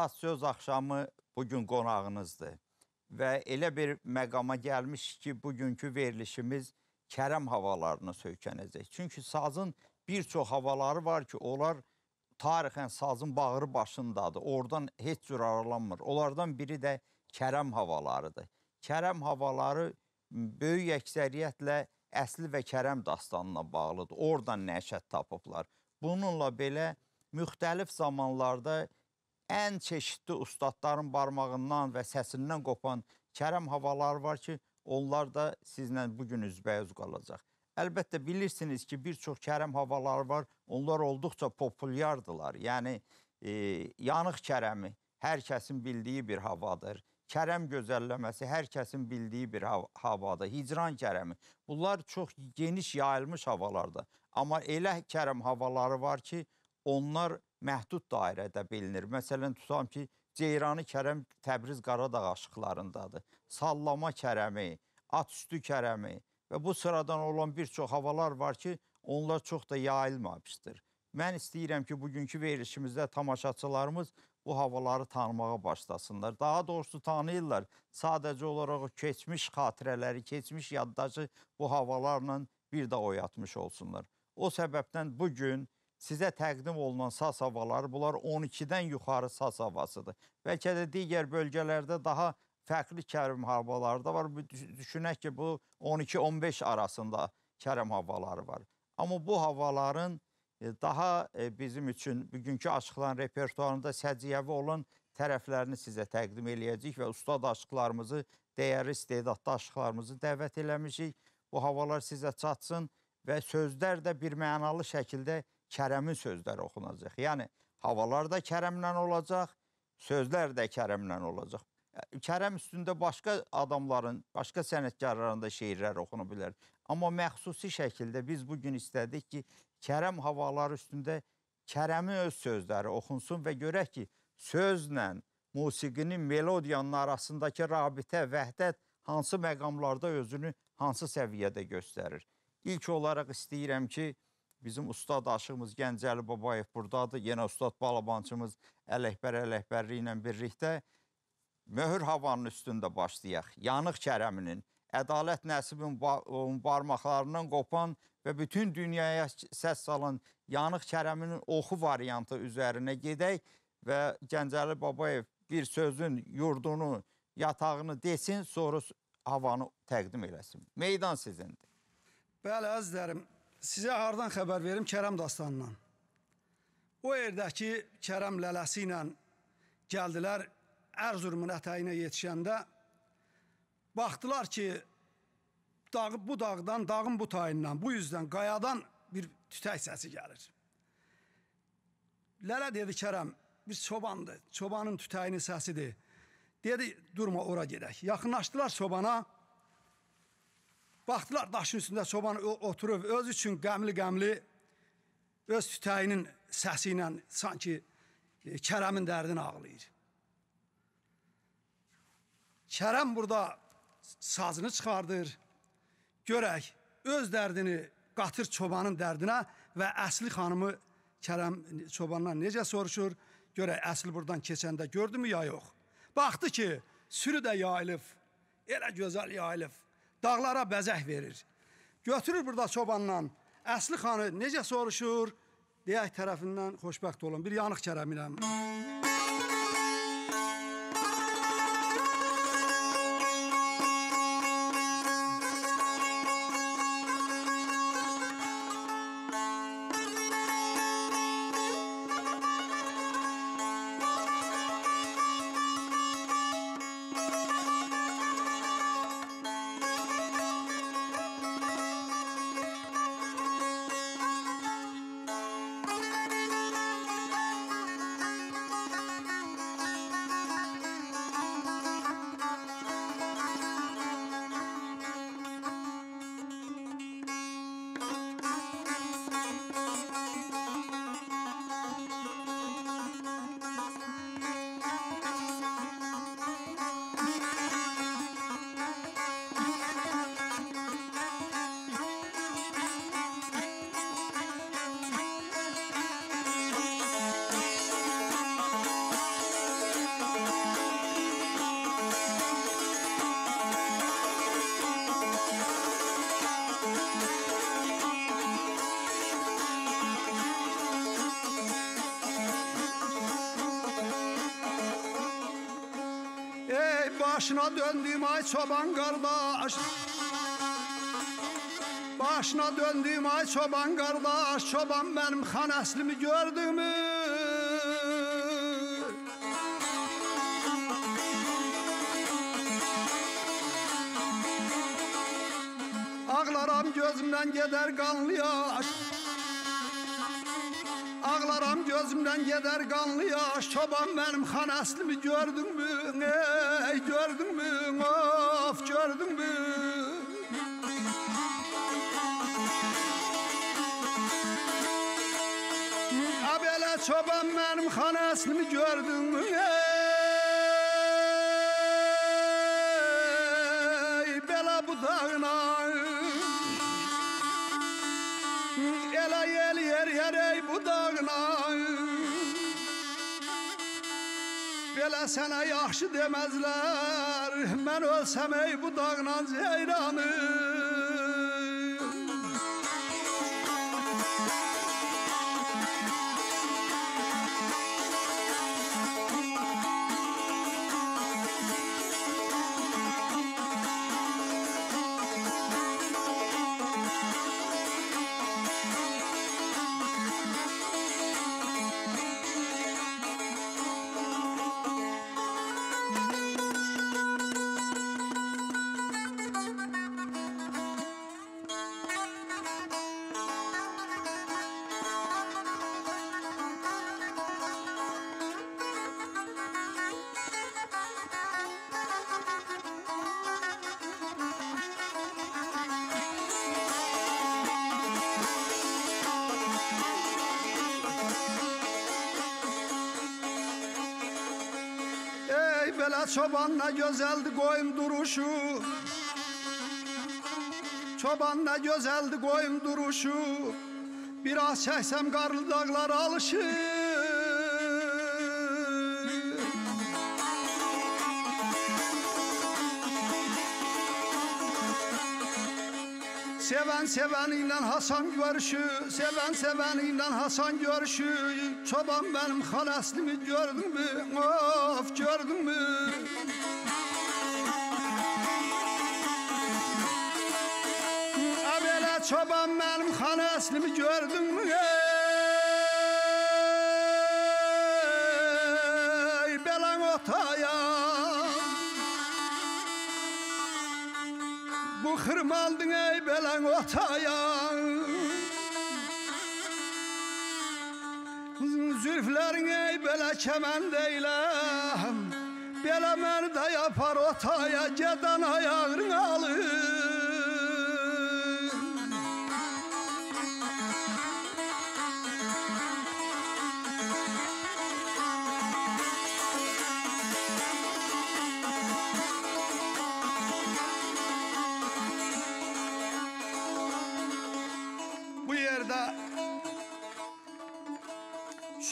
Saz Söz Axşamı bugün qonağınızdır. Və elə bir məqama gəlmiş ki, bugünkü verilişimiz Kərəm havalarına söykənəcək. Çünki sazın bir çox havaları var ki, onlar tarixən sazın bağrı başındadır. Oradan heç cür aralanmır. Onlardan biri də Kərəm havalarıdır. Kərəm havaları böyük əksəriyyətlə əsli və Kərəm dastanına bağlıdır. Oradan nəşət tapıblar. Bununla belə müxtəlif zamanlarda ən çeşitli ustadların barmağından və səsindən qopan Kərəm havaları var ki, onlar da sizlə bugün üzbəyüz qalacaq. Əlbəttə bilirsiniz ki, bir çox Kərəm havaları var, onlar olduqca populyardılar. Yəni, yanıq Kərəmi hər kəsin bildiyi bir havadır. Kərəm gözəlləməsi hər kəsin bildiyi bir havadır. Hicran Kərəmi. Bunlar çox geniş yayılmış havalardır. Amma elə Kərəm havaları var ki, onlar məhdud dairədə bilinir. Məsələn, tutam ki, Ceyranı Kərəm Təbriz-Qaradağ aşıqlarındadır. Sallama Kərəmi, At üstü Kərəmi və bu sıradan olan bir çox havalar var ki, onlar çox da yayılmamışdır. Mən istəyirəm ki, bugünkü verilişimizdə tamaşaçılarımız bu havaları tanımağa başlasınlar. Daha doğrusu tanıyırlar. Sadəcə olaraq keçmiş xatirələri, keçmiş yaddaşı bu havalarla bir də oyatmış olsunlar. O səbəbdən bugün sizə təqdim olunan saz havaları, bunlar 12-dən yuxarı saz havasıdır. Bəlkə də digər bölgələrdə daha fərqli Kərəm havaları da var. Düşünək ki, bu 12-15 arasında Kərəm havaları var. Amma bu havaların daha bizim üçün bugünkü aşıqların repertuarında səciyyəvi olan tərəflərini sizə təqdim eləyəcəyik və ustad aşıqlarımızı, dəyərli istedadlı aşıqlarımızı dəvət eləmişik. Bu havalar sizə çatsın və sözlər də bir mənalı şəkildə Kərəmin sözləri oxunacaq. Yəni, havalar da Kərəmlə olacaq, sözlər də Kərəmlə olacaq. Kərəm üstündə başqa adamların, başqa sənətkarların da şeirlər oxunu bilər. Amma məxsusi şəkildə biz bugün istədik ki, Kərəm havaları üstündə Kərəmin öz sözləri oxunsun və görək ki, sözlə musiqinin, melodiyanın arasındakı rabitə, vəhdət hansı məqamlarda özünü hansı səviyyədə göstərir. İlk olaraq istəyirəm ki, bizim ustad aşığımız Gəncəli Babayev buradadır. Yenə ustad balabançımız Ələkbər Ələkbərli ilə birlikdə möhür havanın üstündə başlayaq. Yanıq Kərəminin, Ədalət Nəsibovun barmaqlarından qopan və bütün dünyaya səs salan Yanıq Kərəminin oxu variantı üzərinə gedək və Gəncəli Babayev bir sözün yurdunu, yatağını desin, sonra havanı təqdim eləsin. Meydan sizindir. Bəli, əzizlərim, sizə hardan xəbər verim? Kərəm dastanından. O yerdəki Kərəm lələsi ilə gəldilər Ərzurumun ətəyinə yetişəndə. Baxdılar ki, bu dağdan, dağın bu tayından, bu yüzdən, qayadan bir tütək səsi gəlir. Lələ dedi Kərəm, bir çobandır, çobanın tütəyinin səsidir. Dedi, durma, ora gedək. Yaxınlaşdılar çobana, baxdılar daşın üstündə çoban oturub, öz üçün qəmli-qəmli, öz tütəyinin səsi ilə sanki Kərəmin dərdini ağlayır. Kərəm burada sazını çıxardır, görək öz dərdini qatır çobanın dərdinə və əsli xanımı Kərəm çobandan necə soruşur, görək əsli buradan keçəndə gördü mü ya yox. Baxdı ki, sürü də yayılıb, elə gözəl yayılıb, dağlara bəzək verir. Götürür burada çobandan, əsli xanı necə soruşur, deyək tərəfindən xoşbəxt olun, bir yanıq Kərəm ilə. ey başına döndüğüm ay çoban kardeş. Başına döndüğüm ay çoban kardeş. Çoban benim xan əslimi gördün mü? Ağlaram gözümden gider kanlı yaş. Ağlaram gözümden gider kanlı yaş. Çoban benim xan əslimi gördün mü? Ey gördün mü? Of gördün mü? Abele çoban benim xan əslimi gördün mü? Ey bela budağına. Ey budağına belə sənə yaxşı deməzlər. Mən ölsəm ey budağına ceyranı. Çobanla gözeldi koyum duruşu. Çobanla gözeldi koyum duruşu. Biraz çeksem karlı dağlar alışır. Seven seveniyle Hasan görüşü. Seven seveniyle Hasan görüşü. Çoban benim xalaslimi gördün mü? Of gördün mü? Çoban benim xan əslimi gördün mü? Ey belan otaya. Bu xırmaldın ey belan otaya. Zülflərin ey belə kəmənd eyləm. Belə məni də yapar otaya. Gedən ayağını alır.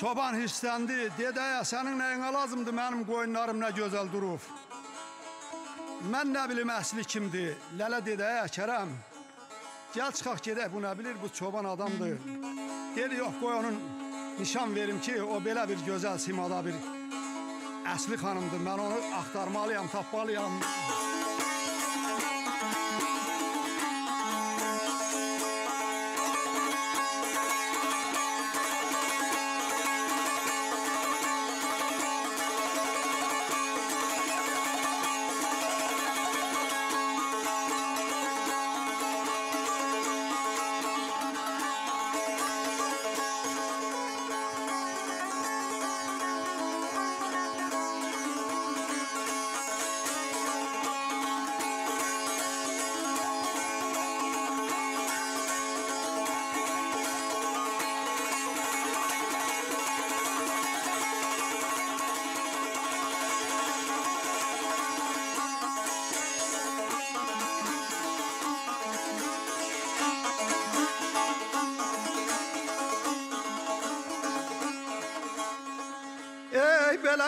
Çoban hislendi, dedi ya senin neyine lazımdı benim koyunlarım ne güzel durur. Mən ne bilim əsli kimdi, lələ dedi ya Kerem. Gel çıxaq gedək, bu ne bilir, bu çoban adamdı. Dedi yok koy onun nişan verim ki o belə bir güzel simada bir əsli xanımdı. Mən onu axtarmalıyam, tapmalıyam.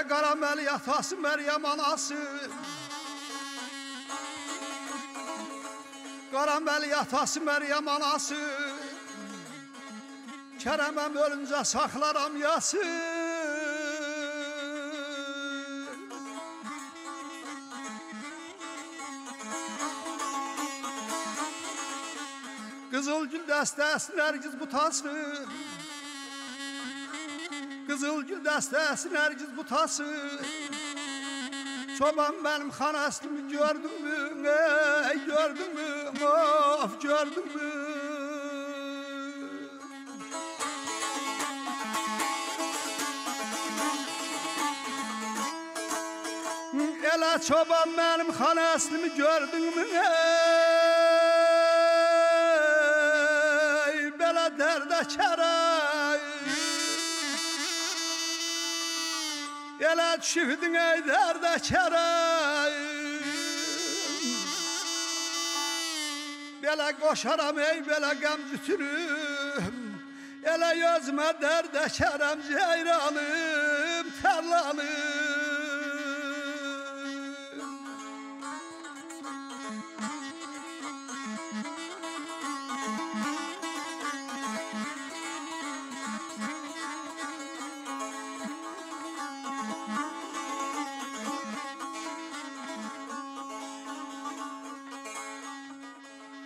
Karamel yatası Meryem anası. Karamel yatası Meryem anası. Keremem ölünce saklaram yası. Qızıl gül dəstəsinə hər giz butasın, Qızıl gül dəstəsinə hər giz butasın. Çoban benim xanasını gördün mü, ey gördün mü, of gördün mü? Elə çoban benim xanasını gördün mü, ey belə dərdə kərək? Elə çiftin ey dərdə kərək, belə qoşaram ey belə qəm cütürüm, elə gözmə dərdə kərəm ceyranım, tərlanım.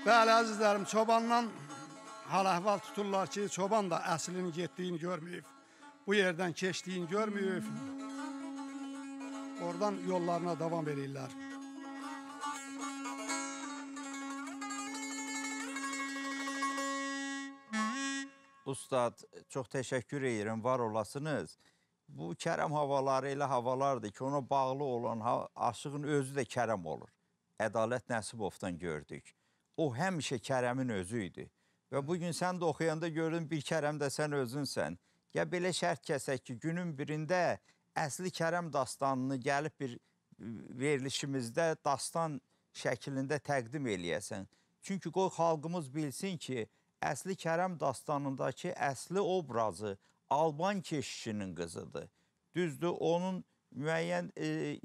Bəli, əzizlərim, çobandan hal-əhval tuturlar ki, çoban da əslinin getdiyini görməyib, bu yerdən keçdiyini görməyib, oradan yollarına davam edirlər. Ustad, çox təşəkkür edirəm, var olasınız. Bu kərəm havaları elə havalardır ki, ona bağlı olan aşığın özü də kərəm olur. Ədalət Nəsibovdan gördük. O həmişə Kərəmin özü idi. Və bugün sən də oxuyanda gördün, bir Kərəm də sən özünsən. Ya belə şərt kəsək ki, günün birində əsli Kərəm dastanını gəlib bir verilişimizdə dastan şəklində təqdim eləyəsən. Çünki qoy xalqımız bilsin ki, əsli Kərəm dastanındakı əsli obrazı Alban keşişinin qızıdır. Düzdür, onun müəyyən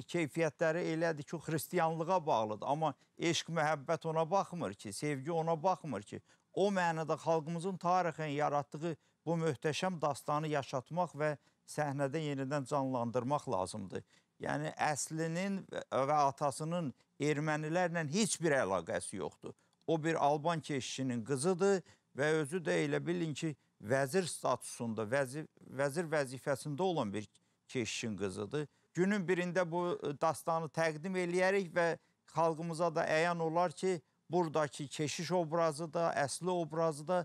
keyfiyyətləri elədir ki, xristiyanlığa bağlıdır. Amma eşq, məhəbbət ona baxmır ki, sevgi ona baxmır ki. O mənada xalqımızın tarixən yaratdığı bu möhtəşəm dastanı yaşatmaq və səhnədə yenidən canlandırmaq lazımdır. Yəni, əslinin və atasının ermənilərlə heç bir əlaqəsi yoxdur. O bir Alban keşişinin qızıdır və özü də elə bilin ki, vəzir statusunda, vəzir vəzifəsində olan bir keşişin qızıdır. Günün birində bu dastanı təqdim eləyərik və xalqımıza da əyan olar ki, buradakı keşiş obrazı da, əsli obrazı da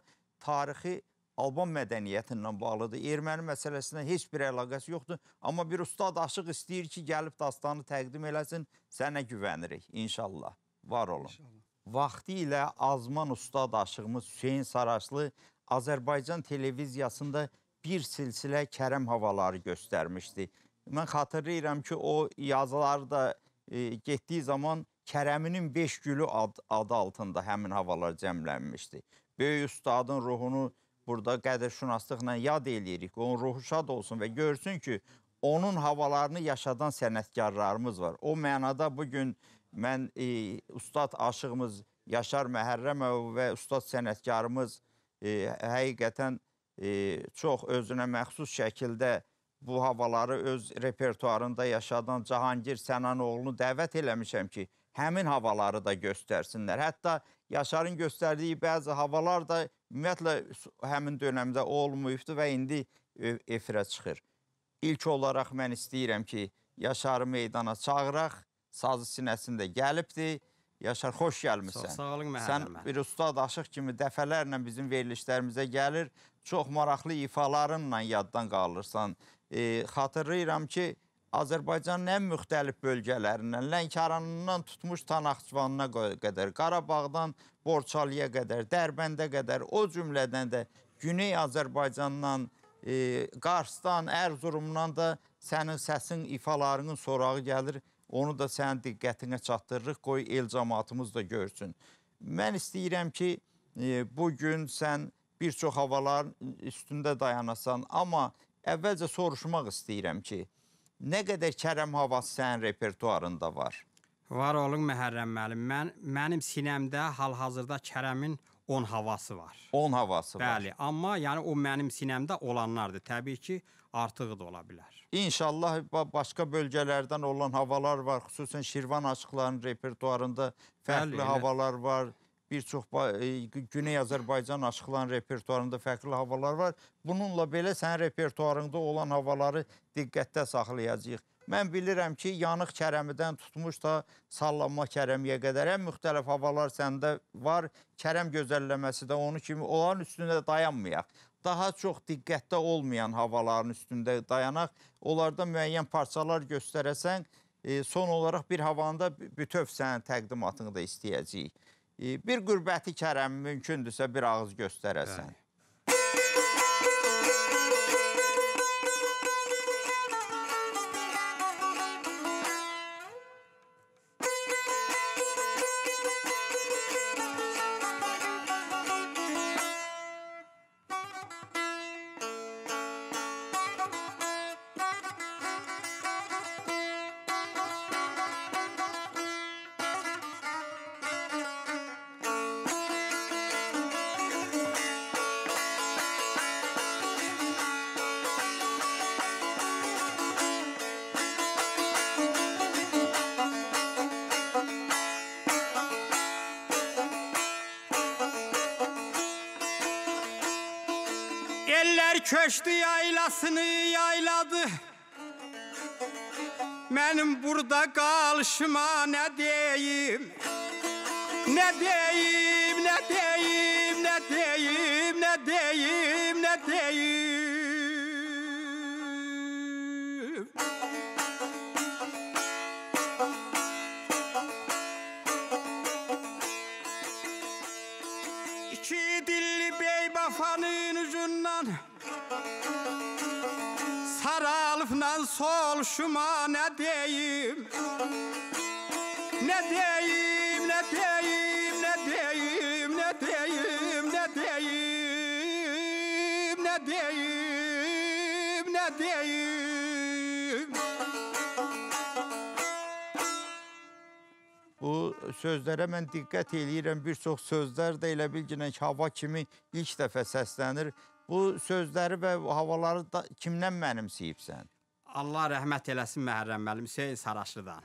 tarixi Alban mədəniyyəti ilə bağlıdır. Erməni məsələsinə heç bir əlaqəsi yoxdur. Amma bir ustad aşıq istəyir ki, gəlib dastanı təqdim eləsin, sənə güvənirik. İnşallah. Var olun. Vaxtı ilə azman ustad aşığımız Hüseyn Saraclı Azərbaycan televiziyasında bir silsilə kərəm havaları göstərmişdi. Mən xatırlayıram ki, o yazıları da getdiği zaman Kərəminin 5 gülü adı altında həmin havalar cəmlənmişdi. Böyük ustadın ruhunu burada qədərşünaslıqla yad eləyirik. Onun ruhu şad olsun və görsün ki, onun havalarını yaşadan sənətkarlarımız var. O mənada bugün mən ustad aşığımız Yaşar Məhərrəmov və ustad sənətkarımız həqiqətən çox özünə məxsus şəkildə bu havaları öz repertuarında yaşadan Cahangir Sənanoğlunu dəvət eləmişəm ki, həmin havaları da göstərsinlər. Hətta Yaşarın göstərdiyi bəzi havalar da ümumiyyətlə həmin dönəmdə olmayıbdır və indi efirə çıxır. İlk olaraq mən istəyirəm ki, Yaşarı meydana çağıraq, sazı sinəsində gəlibdir. Yaşar, xoş gəlmişsən. Sağ olun, Məhərrəm. Sən bir ustad aşıq kimi dəfələrlə bizim verilişlərimizə gəlir, çox maraqlı ifalarınla yaddan qalırsan. Xatırlayıram ki, Azərbaycanın ən müxtəlif bölgələrindən, Lənkəranından tutmuş Tanaxçıvanına qədər, Qarabağdan Borçalıya qədər, Dərbəndə qədər, o cümlədən də Güney Azərbaycandan, Qarsdan, Ərzurumdan da sənin səsin, ifalarının sorağı gəlir. Onu da sənin diqqətinə çatdırırıq, qoy el cəmatımız da görsün. Mən istəyirəm ki, bugün sən bir çox havaların üstündə dayanasan, amma əvvəlcə soruşmaq istəyirəm ki, nə qədər kərəm havası sənin repertuarında var? Var olun, Məhərrəm müəllim. Mənim sinəmdə hal-hazırda kərəmin 10 havası var. 10 havası var. Bəli, amma yəni o mənim sinəmdə olanlardır. Təbii ki, artığı da ola bilər. İnşallah başqa bölgələrdən olan havalar var. Xüsusən Şirvan aşıqlarının repertuarında fərqli havalar var. bir çox Güney Azərbaycan aşıqların repertuarında fərqli havalar var. Bununla belə sənin repertuarında olan havaları diqqətdə saxlayacağıq. Mən bilirəm ki, yanıq kərəmidən tutmuş da sallanma kərəmiyə qədər ən müxtəlif havalar səndə var. Kərəm gözəlləməsi də onu kimi onların üstündə dayanmayaq. Daha çox diqqətdə olmayan havaların üstündə dayanaq. Onlarda müəyyən parçalar göstərəsən, son olarak bir havanda bütöv sənin təqdimatını da istəyəcəyik. Bir qürbəti kərəm mümkündürsə bir ağız göstərəsən. Yani. Köştü yaylasını yayladı, benim burada kalışıma ne deyim, ne deyim, ne deyim, ne deyim, ne deyim, ne deyim. İki dilli bey bafanın ucundan sarılıfla soluşuma ne deyim, ne deyim, ne deyim, ne deyim, ne deyim, ne deyim, ne deyim, ne deyim. Bu sözlərə mən diqqət eləyirəm, bir çox sözlər də elə bilginən ki, hava kimi ilk dəfə səslənir. Bu sözləri və havaları da kimdən mənimsəyibsən? Allah rəhmət eləsin Məhərrəmli Hüseyn Saraclıdan.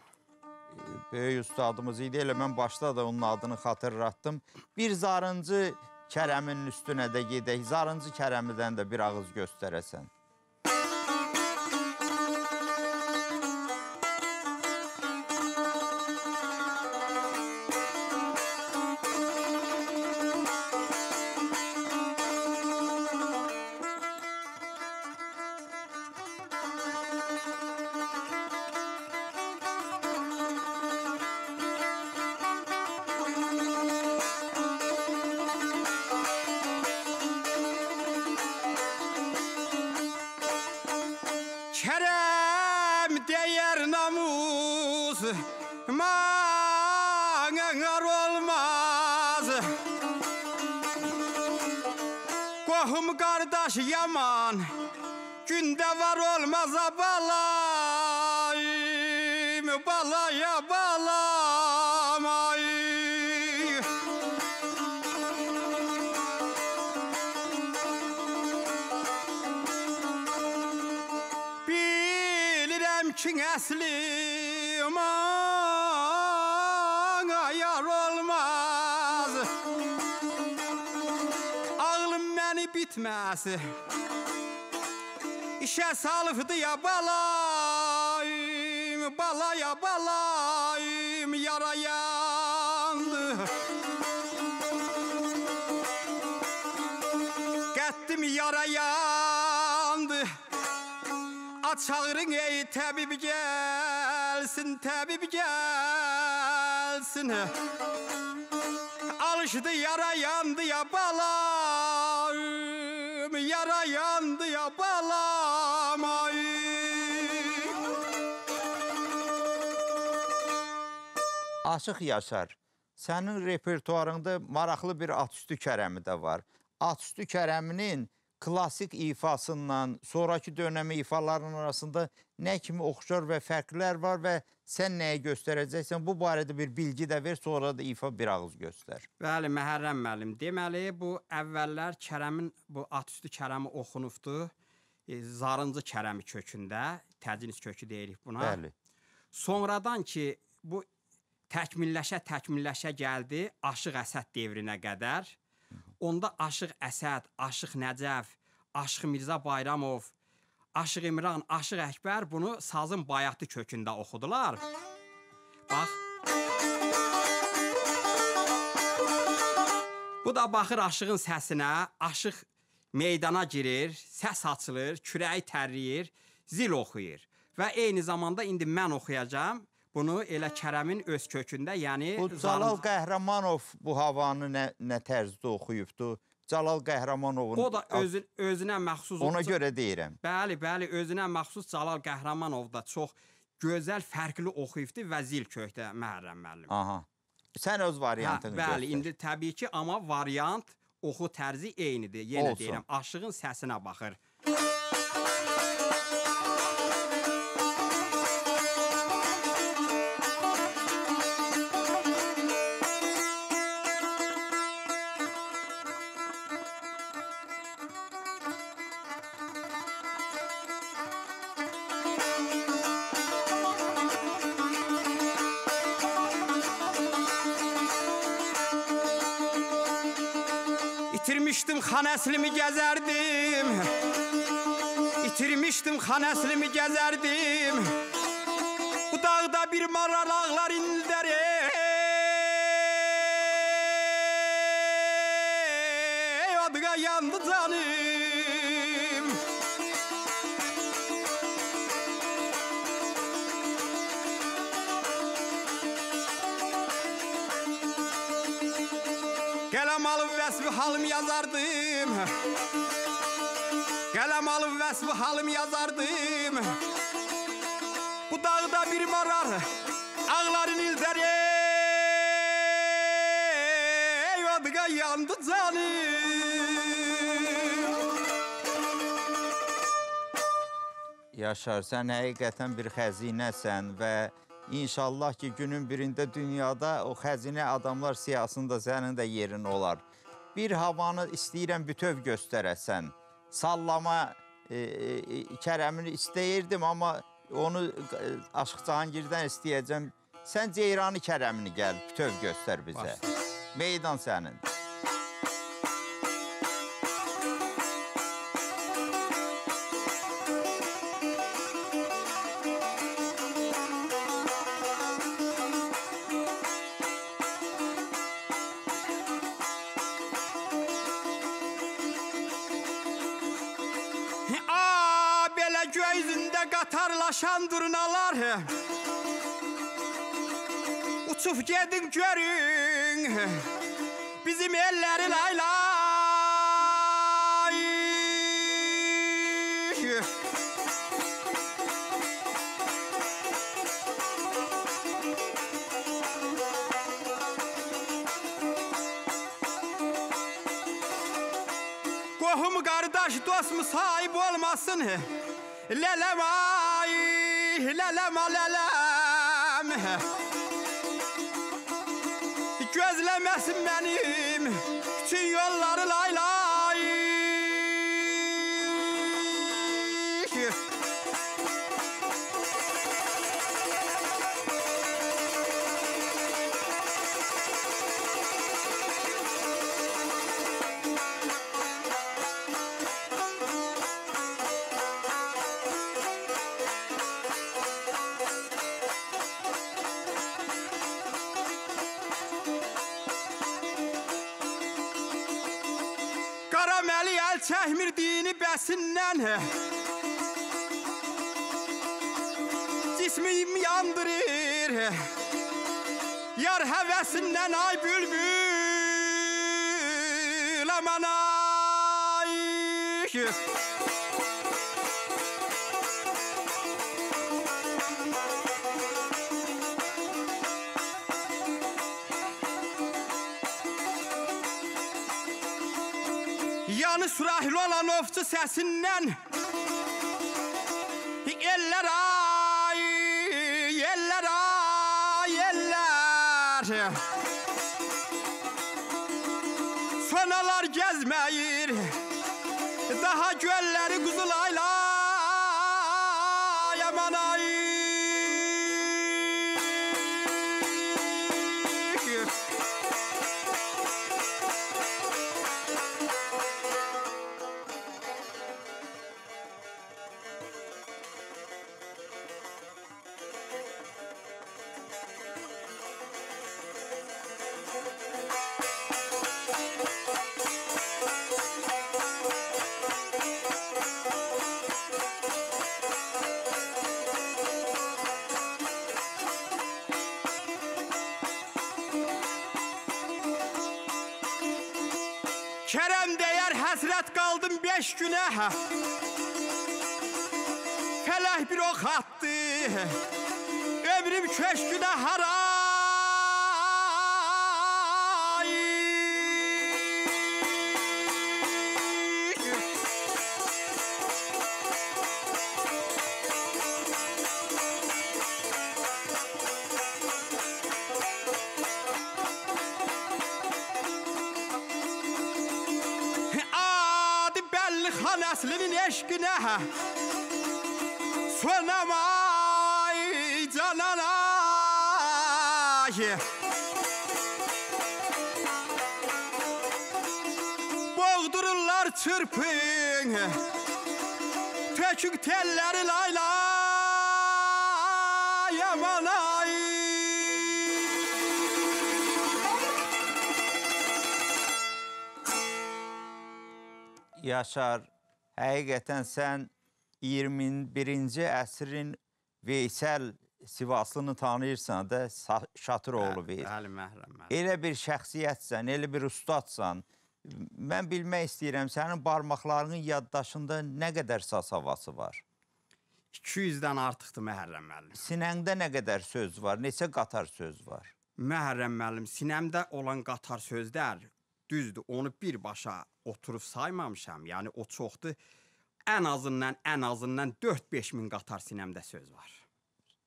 Böyük ustadımız idi, elə mən başda da onun adını xatırlatdım. Bir zarıncı kərəmin üstünə də gedək, zarıncı kərəmidən də bir ağız göstərəsən. İşə salıfdı ya balayım, balaya balayım, yara yandı. Gətdim yara yandı, açağırın ey təbib gəlsin, təbib gəlsin. Alışdı yara yandı ya balayım, yara yandı ya balamayım. Aşıq Yaşar, sənin repertuarında maraqlı bir atüstü kərəmi də var. Atüstü kərəminin klasik ifasından sonraki dönəmi ifalarının arasında nə kimi oxşar və fərqlər var və sən nəyi göstərəcəksən? Bu barədə bir bilgi də ver, sonra da ifa bir ağız göstər. Bəli, Məhərrəm müəllim. Deməli, bu əvvəllər kərəmin, bu atüstü kərəmi oxunubdu. Zarıncı kərəmi kökündə, təcnis kökü deyirik buna. Bəli. Sonradan ki, bu təkmilləşə gəldi Aşıq Əsəd devrinə qədər. Onda Aşıq Əsəd, Aşıq Nəcəf, Aşıq Mirza Bayramov, Aşıq İmran, Aşıq Əkbər bunu sazın bayatı kökündə oxudular. Bax. Bu da baxır aşığın səsinə, aşıq meydana girir, səs açılır, kürəyi tərləyir, zil oxuyur. Və eyni zamanda indi mən oxuyacağam. Bunu elə Kərəmin öz kökündə, yəni... Bu Cəlal Qəhrəmanov bu havanı nə tərzdə oxuyubdu? Cəlal Qəhrəmanovun... O da özünə məxsus... Ona görə deyirəm. Bəli, bəli, özünə məxsus Cəlal Qəhrəmanov da çox gözəl, fərqli oxuyubdu və zil kökdə Məhərrəm müəllim. Aha. Sən öz variantını göstər. Bəli, indi təbii ki, amma variant, oxu tərzi eynidir. Yenə deyirəm, aşığın səsinə baxır. İtirmişdim xan əslimi gəzərdim. Bu dağda bir maral ağlar indərəm. Adıqa yandı canım. Qələm alıb vəsbi halım yazardım. Qələm alıb vəsbi halım yazardım. Bu dağda bir maral ağların ildərəm. Adıqa yandı canım. Yaşar, sən həqiqətən bir xəzinəsən və İnşallah ki, günün birində dünyada o xəzinə adamlar siyasında sənin də yerin olar. Bir havanı istəyirəm bütöv göstərəsən. Sallama Kərəmini istəyirdim, amma onu Aşıq Cahangirdən istəyəcəm. Sən Ceyranı Kərəmini gəl, bütöv göstər bizə. Meydan sənin. Qatarlaşan durnalar, uçub gedin görün, bizim elləri lay lay. Qohum, qardaş, dost mu sahib olmasın? Lələm ay, lələm alələm. Gözləməsin mənim üçün yolları lay lay. Çəkmirdini bəsindən, cismim yandırır, yar həvəsindən ay bülbül, aman ay. Sürahil olan ofçu səsindən eller ay, eller ay, eller. Sonalar gəzməyir, daha gölləri quzulayla. Yaman ay. Kerem deyər həsrət qaldım 5 günə, fələh bir ox attı, ömrüm köşkünə haray. Adı belli xan əslinin eşqinə, sonamay cananay. Boğdururlar çırpın, tökük telleri laylay yamanay. Yaşar, həqiqətən sən 21-ci əsrin Veysəl Sivaslını tanıyırsan da, Şatıroğlu Veysəl. Elə bir şəxsiyyətsən, elə bir ustadsan. Mən bilmək istəyirəm, sənin barmaqlarının yaddaşında nə qədər saz havası var? 200-dən artıqdır Məhərrəm müəllim. Sinəndə nə qədər söz var, neçə qatar söz var? Məhərrəm müəllim, sinəmdə olan qatar sözlər düzdür, onu birbaşa oturub saymamışam, yəni o çoxdur. Ən azından 4-5 min qatar sinəmdə söz var.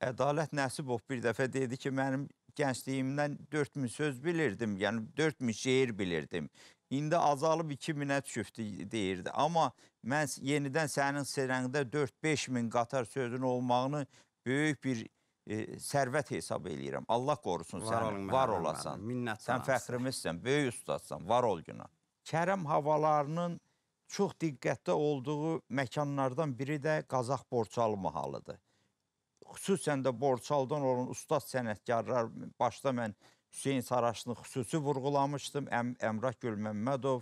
Ədalət Nəsibov bir dəfə dedi ki, mənim gəncliyimdən 4 min söz bilirdim, yəni 4 min şeir bilirdim. İndi azalıb 2 minə düşübdü deyirdi. Amma mən yenidən sənin sinəndə 4-5 min qatar sözün olmağını böyük bir sərvət hesab eləyirəm. Allah qorusun səni, var olasan. Sən fəxrimizsən, böyük ustadsan, var ol günah. Kərəm havalarının çox diqqətdə olduğu məkanlardan biri də Qazax Borçalı mahalıdır. Xüsusən də Borçaldan olan ustad sənətkarlar, başda mən Hüseyn Saraclını xüsusi vurğulamışdım, Əmrah Gülməmmədov,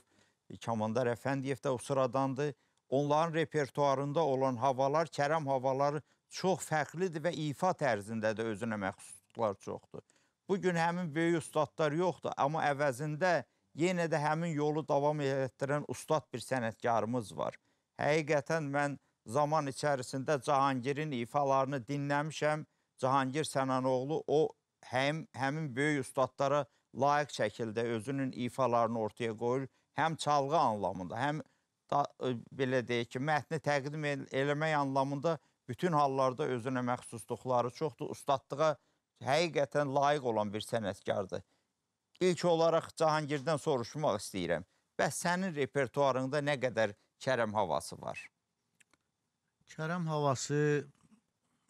Kamandar Əfəndiyev də o sıradandı. Onların repertuarında olan havalar, Kərəm havaları çox fərqlidir və ifa tərzində də özünə məxsusluqlar çoxdur. Bugün həmin böyük ustadlar yoxdur, amma əvəzində yenə də həmin yolu davam etdirən ustad bir sənətkarımız var. Həqiqətən mən zaman içərisində Cahangirin ifalarını dinləmişəm. Cahangir Sənanoğlu o həmin böyük ustadlara layiq şəkildə özünün ifalarını ortaya qoyur. Həm çalğı anlamında, həm belə deyək ki, mətni təqdim eləmək anlamında bütün hallarda özünə məxsusluqları çoxdur. Ustadlığa həqiqətən layiq olan bir sənətkardır. İlk olaraq Cahangirdən soruşmaq istəyirəm. Bəs sənin repertuarında nə qədər Kərəm havası var? Kərəm havası,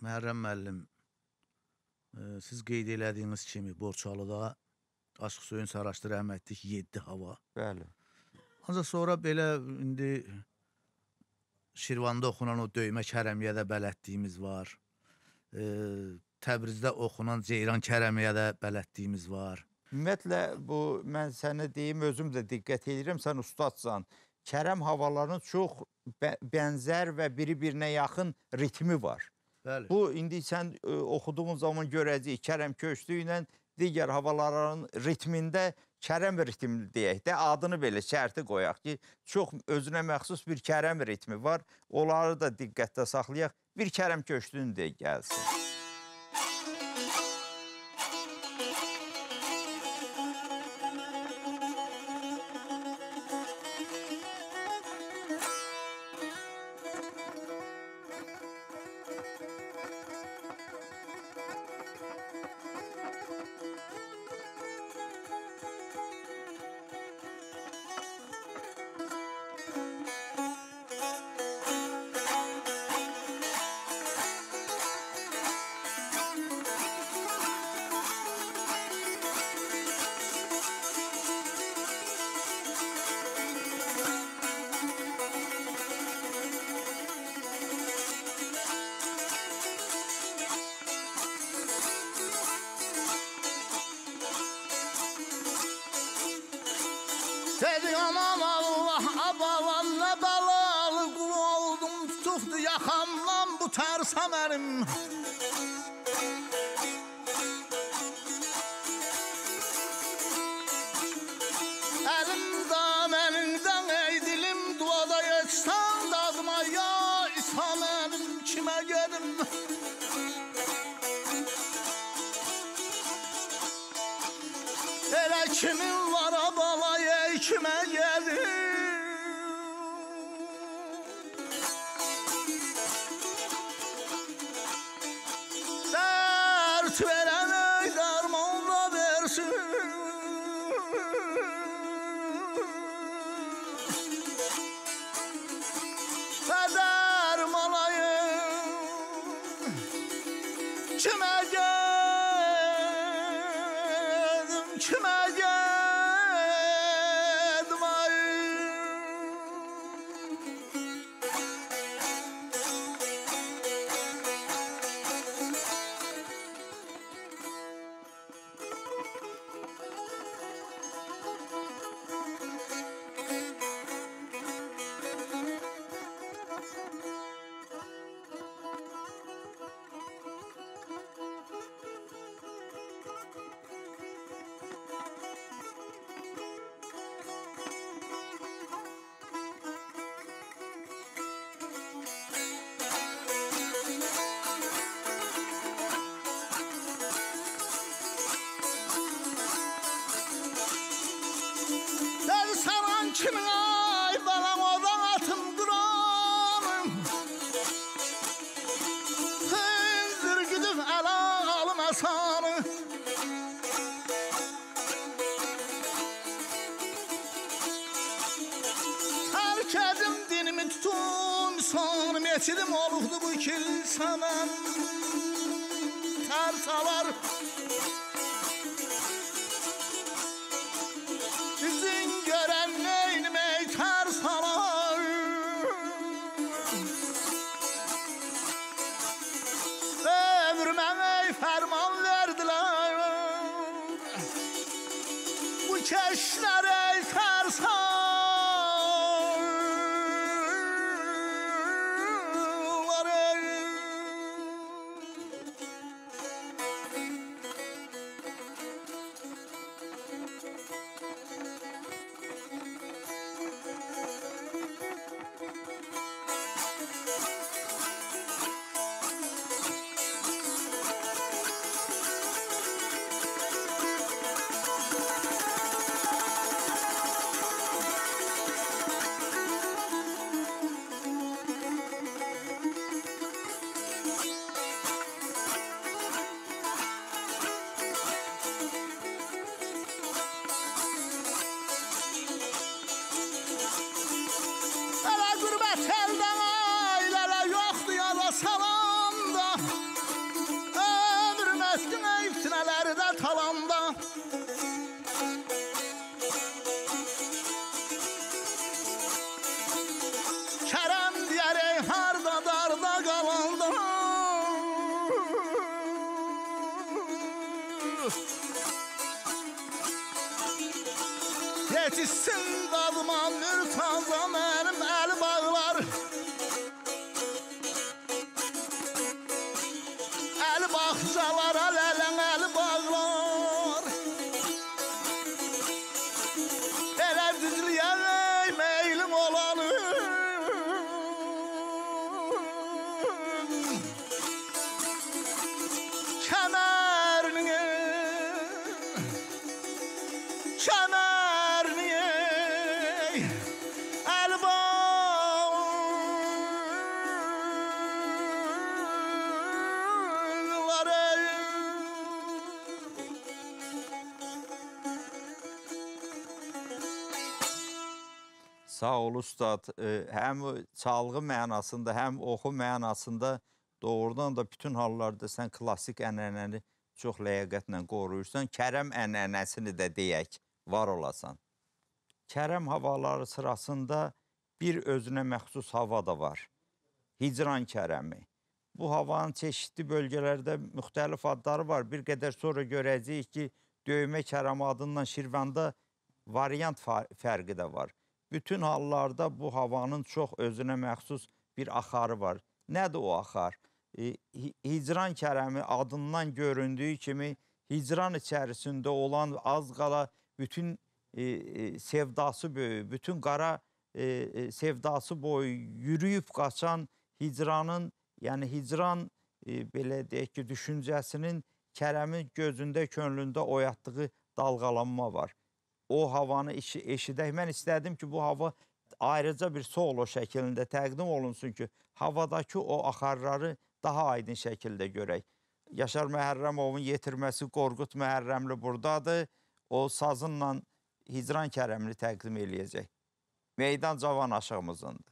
Məhərrəm müəllim, siz qeyd elədiyiniz kimi Borçalıda Aşıq Hüseyn Saraclı rəhmətlik 7 hava. Bəli. Ancaq sonra belə indi Şirvanda oxunan o döymə Kərəmiyə də bələtdiyimiz var. Təbrizdə oxunan Ceyran Kərəmiyə də bələtdiyimiz var. Ümumiyyətlə, mən sənə deyim, özüm də diqqət edirəm, sən ustadsan. Kərəm havalarının çox bənzər və biri-birinə yaxın ritmi var. Bu, indi sən oxuduğun zaman görəcəyik, Kərəm köşlüyü ilə digər havaların ritmində Kərəm ritmi deyək də, adını belə şərti qoyaq ki, çox özünə məxsus bir Kərəm ritmi var, onları da diqqətdə saxlayaq, bir Kərəm köşlüyünü deyə gəlsin. Elim da, menin Elə kimin var abalaya kime gelir? Dert veren ey derman da versin. Ve derman ayım kime geldim, kime geldim ayım. Metidim oldu bu kilsəmən tərsalar. Sizin görəm neynimə tərsalar. Ömrümə ey fərman verdilər. Bu keşlər ey tərsalar. Yetişsin dadıma mürtaza mənim əl bağlar. Əl baxcalara lələn əl bağlar. Elə dizliyə ey meylim olanım. Kəmərini, kəmərini Sağ ol ustad, həm çalğı mənasında, həm oxu mənasında doğrudan da bütün hallarda sən klasik ənənəni çox ləyaqətlə qoruyursan. Kərəm ənənəsini də deyək, var olasan. Kərəm havaları sırasında bir özünə məxsus hava da var. Hicran kərəmi. Bu havanın çeşitli bölgələrdə müxtəlif adları var. Bir qədər sonra görəcəyik ki, döymə kərəmi adından Şirvanda variant fərqi də var. Bütün hallarda bu havanın çox özünə məxsus bir axarı var. Nədir o axar? Hicran kərəmi adından göründüyü kimi hicran içərisində olan az qala bütün sevdası boyu, bütün qara sevdası boyu yürüyüb qaçan hicranın, yəni hicran belə deyək ki, düşüncəsinin Kərəmin gözündə, könlündə oyatdığı dalğalanma var. O havanı eşidək. Mən istədim ki, bu hava ayrıca bir solo şəklində təqdim olunsun ki, havadakı o axarları daha aydın şəkildə görək. Yaşar Məhərrəmovun yetirməsi Qorqud Məhərrəmli buradadır. O sazınla Hicran Kərəmli təqdim eləyəcək. Meydan Cavan aşığımızındır.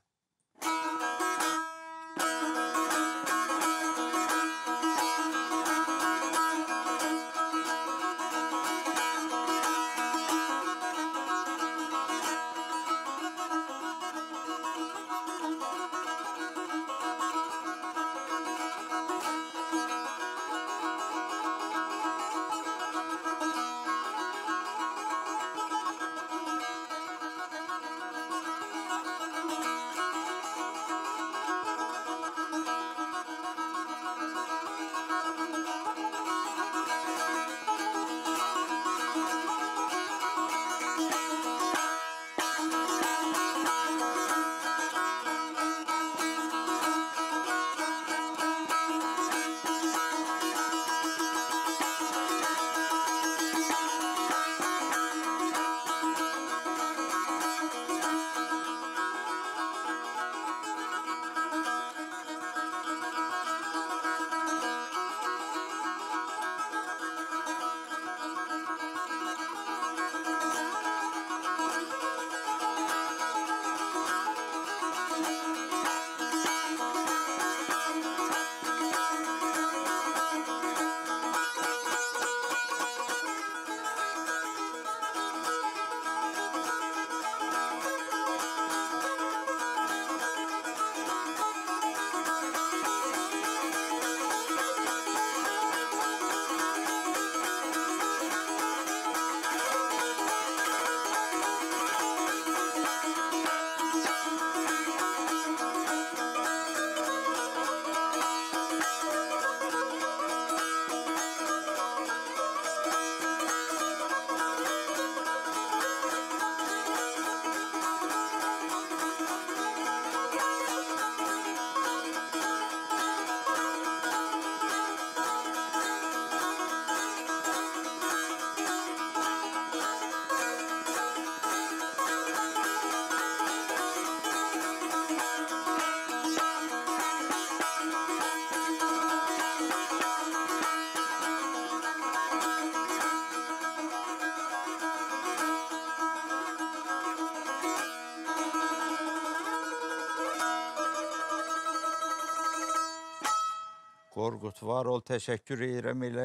Qorqud var, ol təşəkkür edirəm elə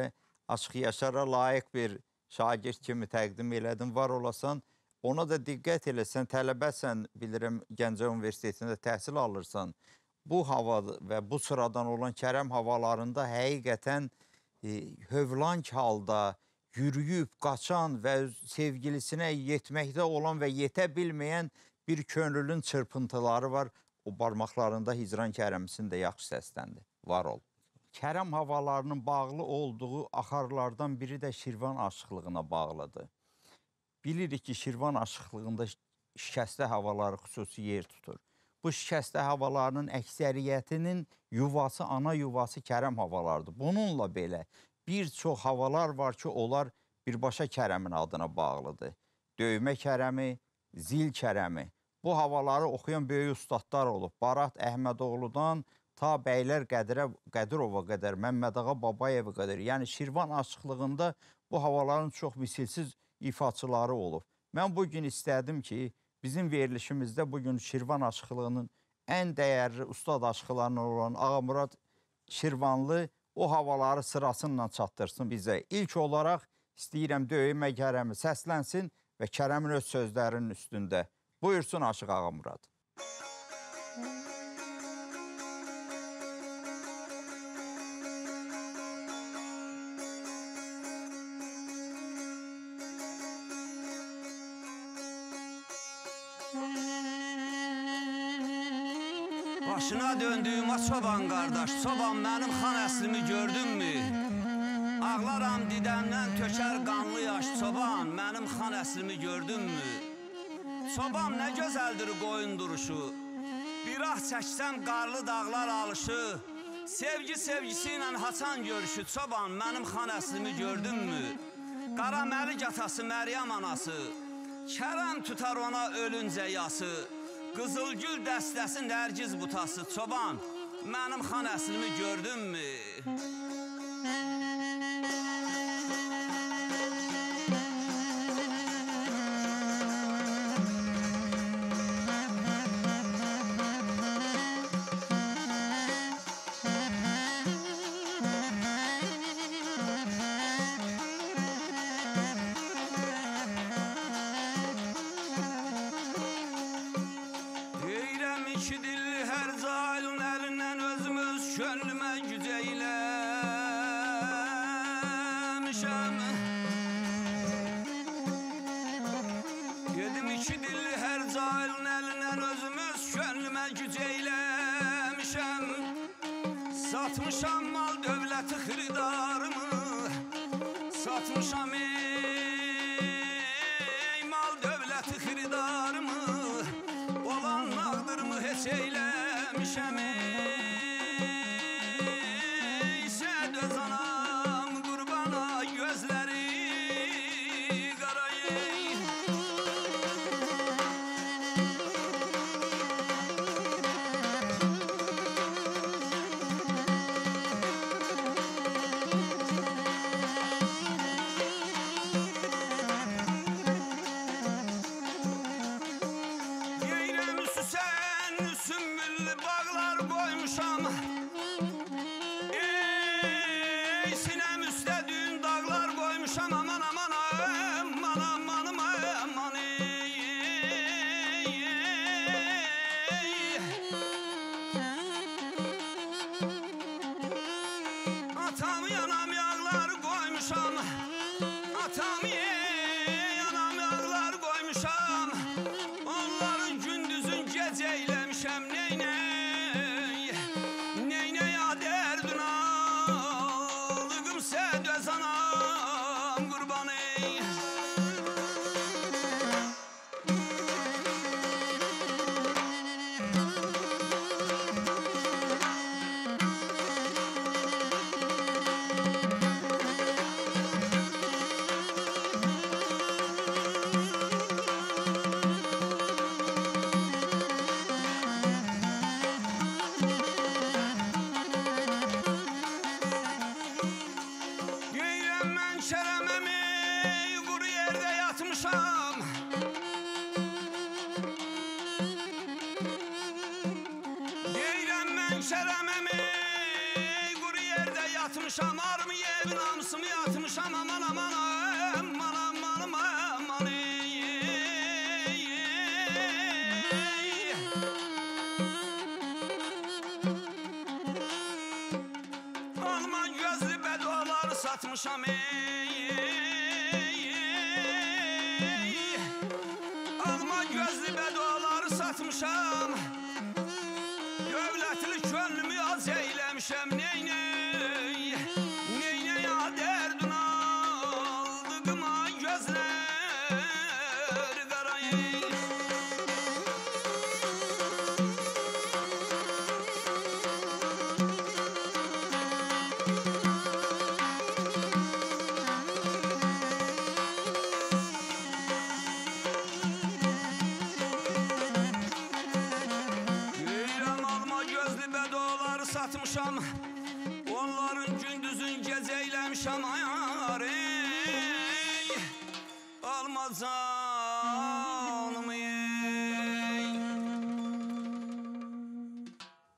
Aşıq Yaşara layiq bir şagird kimi təqdim elədin, var olasan. Ona da diqqət eləsən, tələbəsən, bilirəm Gəncə Universitetində təhsil alırsan. Bu hava və bu sıradan olan Kərəm havalarında həqiqətən hövlank halda yürüyüb, qaçan və sevgilisinə yetməkdə olan və yetə bilməyən bir könlünün çırpıntıları var. O barmaqlarında Hicran Kərəmsin də yaxşı səsləndi, var ol. Kərəm havalarının bağlı olduğu axarlardan biri də Şirvan aşıqlığına bağlıdır. Bilirik ki, Şirvan aşıqlığında şikəstə havaları xüsusi yer tutur. Bu şikəstə havalarının əksəriyyətinin yuvası, ana yuvası Kərəm havalardır. Bununla belə bir çox havalar var ki, onlar birbaşa Kərəmin adına bağlıdır. Döymə Kərəmi, Zil Kərəmi. Bu havaları oxuyan böyük ustadlar olub. Barat Əhmədoğludan ta Bəylər Qədirova qədər, Məmməd Ağa Babayev qədər. Yəni Şirvan aşıqlığında bu havaların çox misilsiz ifaçıları olub. Mən bugün istədim ki, bizim verilişimizdə bugün Şirvan aşıqlığının ən dəyərli ustad aşıqlarından olan Ağamurad Şirvanlı o havaları sırasıyla çatdırsın bizə. İlk olaraq istəyirəm döymə Kərəmi səslənsin və Kərəmin öz sözlərinin üstündə. Buyursun Aşıq Ağamurad. Başına döndüyüm a çoban qardaş, çoban mənim xan əslimi gördünmü? Ağlaram didəmdən tökər qanlı yaş, çoban mənim xan əslimi gördünmü? Çoban nə gözəldir qoyun duruşu, bir ah çəksəm qarlı dağlar alışı, Sevgi sevgisiyle Hasan görüşü çoban, mənim xan əslimi gördün mü? Qara Məlik atası, Məryəm anası, Kərəm tutar ona ölüncə yası, Qızılgül dəstəsi, Nərgiz butası, çoban, mənim xan əslimi gördün mü? Satmışam mal dövləti xiridarımı, satmışam ey mal dövləti xiridarımı, olan nağdırımı heç eyləmişəm ey səd öz anam qurbana gözləri qarayı.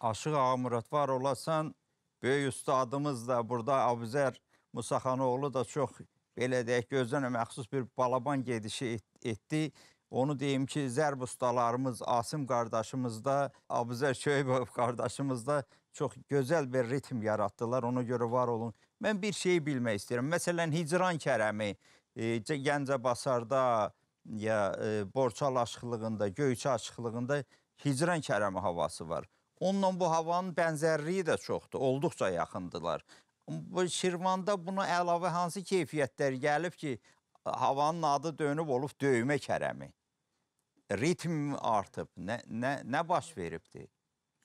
Aşıq Ağamurad var olasan, böyük üstadımız da burada, Abuzer Musaxanoğlu da çox, belə deyək, gözlənə məxsus bir balaban gedişi etdi. Onu deyim ki, zərb ustalarımız, Asım qardaşımız da, Abuzer Köyböv qardaşımız da çox gözəl bir ritm yaratdılar, ona görə var olun. Mən bir şeyi bilmək istəyirəm, məsələn, Hicran Kərəmi, Gəncəbasarda, Borçal aşıqlığında, Göyçə aşıqlığında Hicran Kərəmi havası var. Onunla bu havanın bənzərliyi də çoxdur, olduqca yaxındılar. Şirvanda buna əlavə hansı keyfiyyətlər gəlib ki, havanın adı dönüb olub döymə kərəmi? Ritm artıb, nə baş veribdir?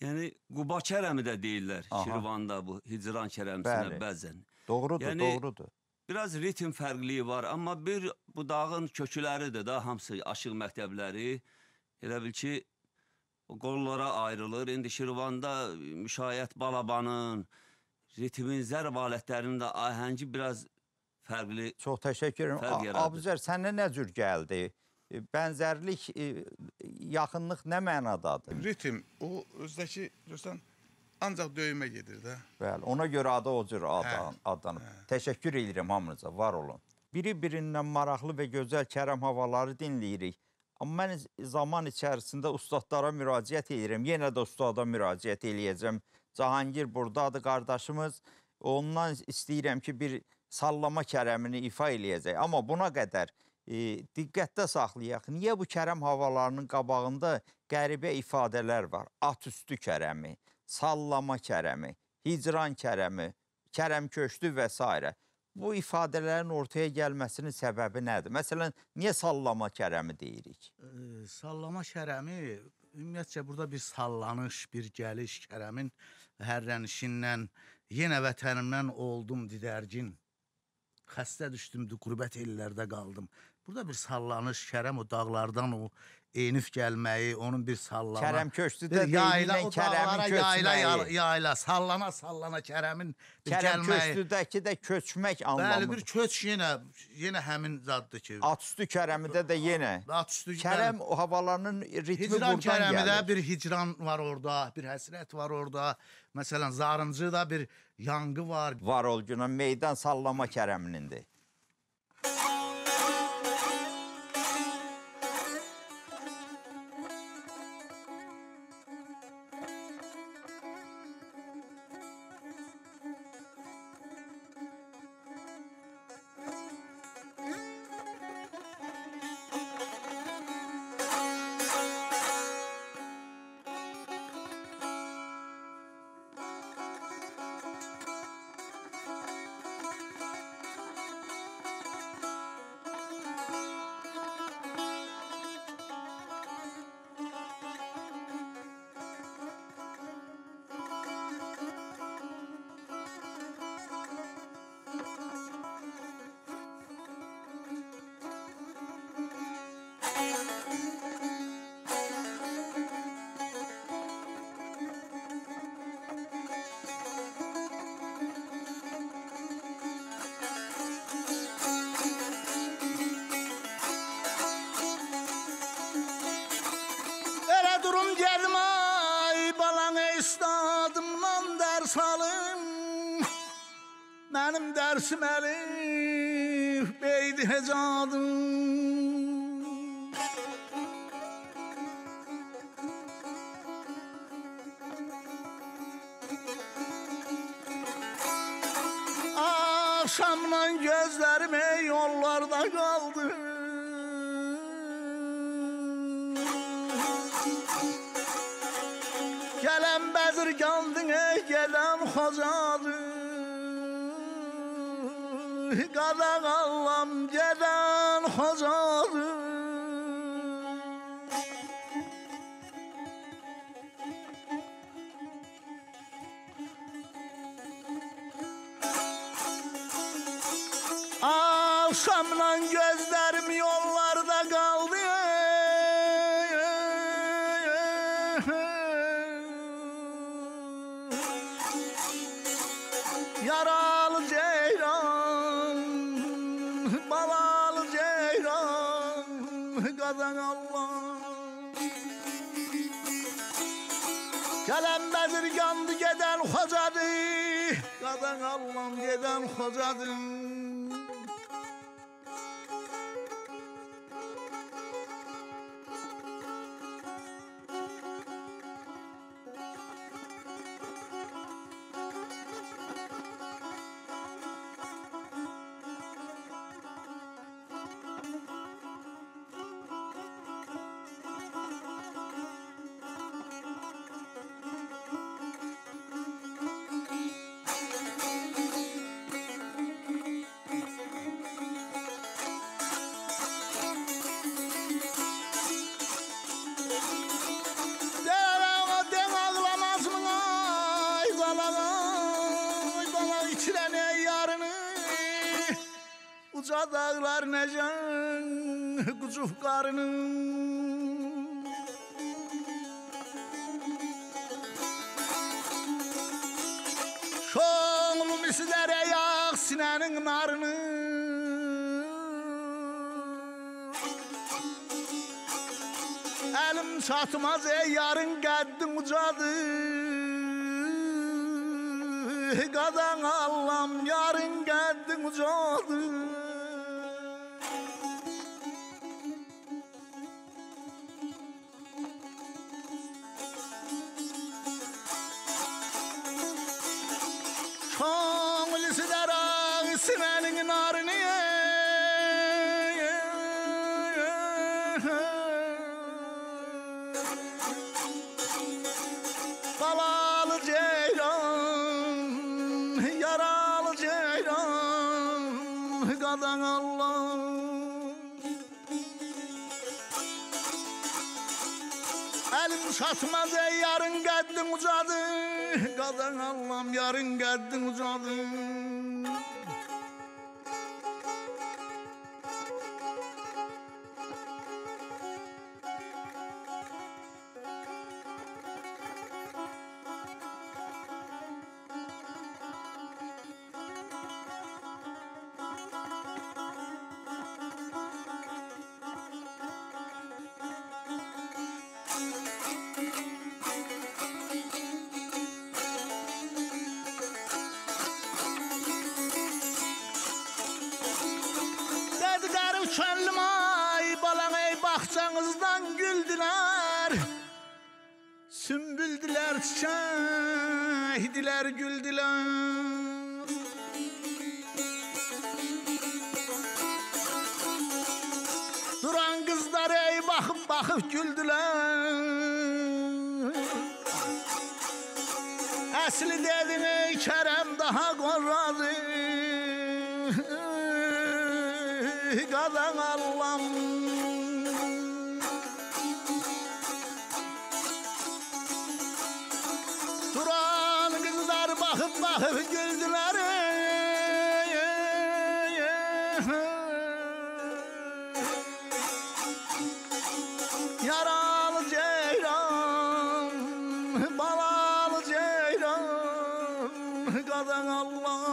Yəni Quba kərəmi də deyirlər. Aha. Şirvanda bu Hicran kərəmsinə bəzən. Doğrudur, yəni, doğrudur. Biraz ritim fərqliyi var, amma bir bu dağın kökləridir da hamısı aşıq məktəbləri. Elə bil ki qollara ayrılır. İndi Şirvanda müşayiət balabanın, ritmin, zərb alətlərinin də ahəngi biraz fərqli. Çox təşəkkür ederim. Abuzer, sənə nə cür gəldi? Bənzərlik, yaxınlıq nə mənadadır? Ritim, o özdəki, görürsən, ancaq döyümə gedir də. Bəli, ona görə adı o cür adlanıb. Təşəkkür edirəm hamınıza, var olun. Biri-birindən maraqlı və gözəl kərəm havaları dinləyirik. Amma mən zaman içərisində ustadlara müraciət edirəm. Yenə də ustada müraciət edəcəm. Cahangir buradadır, qardaşımız. Ondan istəyirəm ki, bir sallama kərəmini ifa edəcək. Amma buna qədər diqqətdə saxlayaq. Niyə bu kərəm havalarının qabağında qəribə ifadələr var? At üstü kərəmi, sallama kərəmi, hicran kərəmi, kərəm köşdü və s. Bu ifadələrin ortaya gəlməsinin səbəbi nədir? Məsələn, niyə sallama kərəmi deyirik? Sallama kərəmi, ümumiyyətcə, burada bir sallanış, bir gəliş kərəmin hərrənişindən, yenə vətənimdən oldum didərgin, xəstə düşdüm, qürbət ellərdə qaldım. Burada bir sallanış, kərəm o dağlardan o enif gəlməyi, onun bir sallana. Kərəm köşdü də deyilən kərəmin köçməyi. Yayla, sallana, sallana kərəmin gəlməyi. Kərəm köşdüdəki də köçmək anlamı. Bəli, bir köç yenə həmin zaddır ki. At üstü kərəmidə də yenə. At üstü kərəm havalarının ritmi buradan gəlir. Hicran kərəmidə bir hicran var orada, bir həsrət var orada. Məsələn, zarıncıda bir yangı var. Var ol günün meydan sallama kərəminindir. Akşamdan gözlerime yollarda kaldı. Gelen bezir kandına gelen hocadı. Qadan Allah'ım gelen hocadı. Akşamdan gözlerim yollarda kaldı. Yaralı ceyran, balalı ceyran, Qadan Allah. Gelen bezir yandı, geden hocadı. Qadan Allah, geden hocadı. dağlar nəcən qucuf qarının. Şoğlum islərə yağ sinənin narını. Əlim çatmaz ey yarın qəddin ucadır. Qadan allam yarın qəddin ucadır. Çatmaz ey yarın qəddin ucadı. Qadan allam yarın qəddin ucadı. Çiçəkdilər, güldülər. Duran qızlar ey baxıb baxıb güldülər. Əsli dedim ey Kərəm daha qorradı. Qadan allam güldüler. Yaralı ceyran, balalı ceyran, qadan Allah.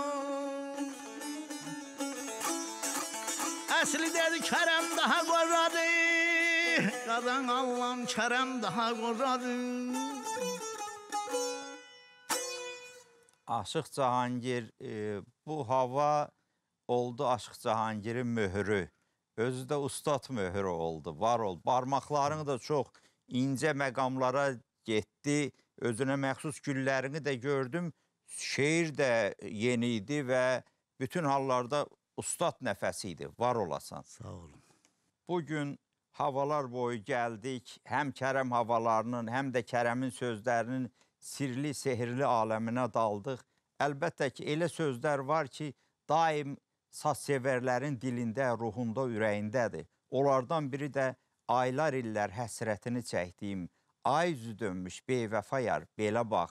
Əsli dedi Kərəm daha qoradı, qadan Allah Kərəm daha qoradı. Aşıq Cahangir, bu hava oldu Aşıq Cahangirin möhürü. Özü də ustad möhürü oldu, var oldu. Barmaqlarını da çox incə məqamlara getdi. Özünə məxsus güllərini də gördüm. Şeir də yeni idi və bütün hallarda ustad nəfəsi idi. Var olasan. Sağ olun. Bugün havalar boyu gəldik. Həm Kərəm havalarının, həm də Kərəmin sözlərinin sirli, sehirli aləminə daldıq. Əlbəttə ki, elə sözlər var ki, daim sazsevərlərin dilində, ruhunda, ürəyindədir. Onlardan biri də aylar illər həsrətini çəkdiyim, ay üzü dönmüş beyvəfa yar, belə bax,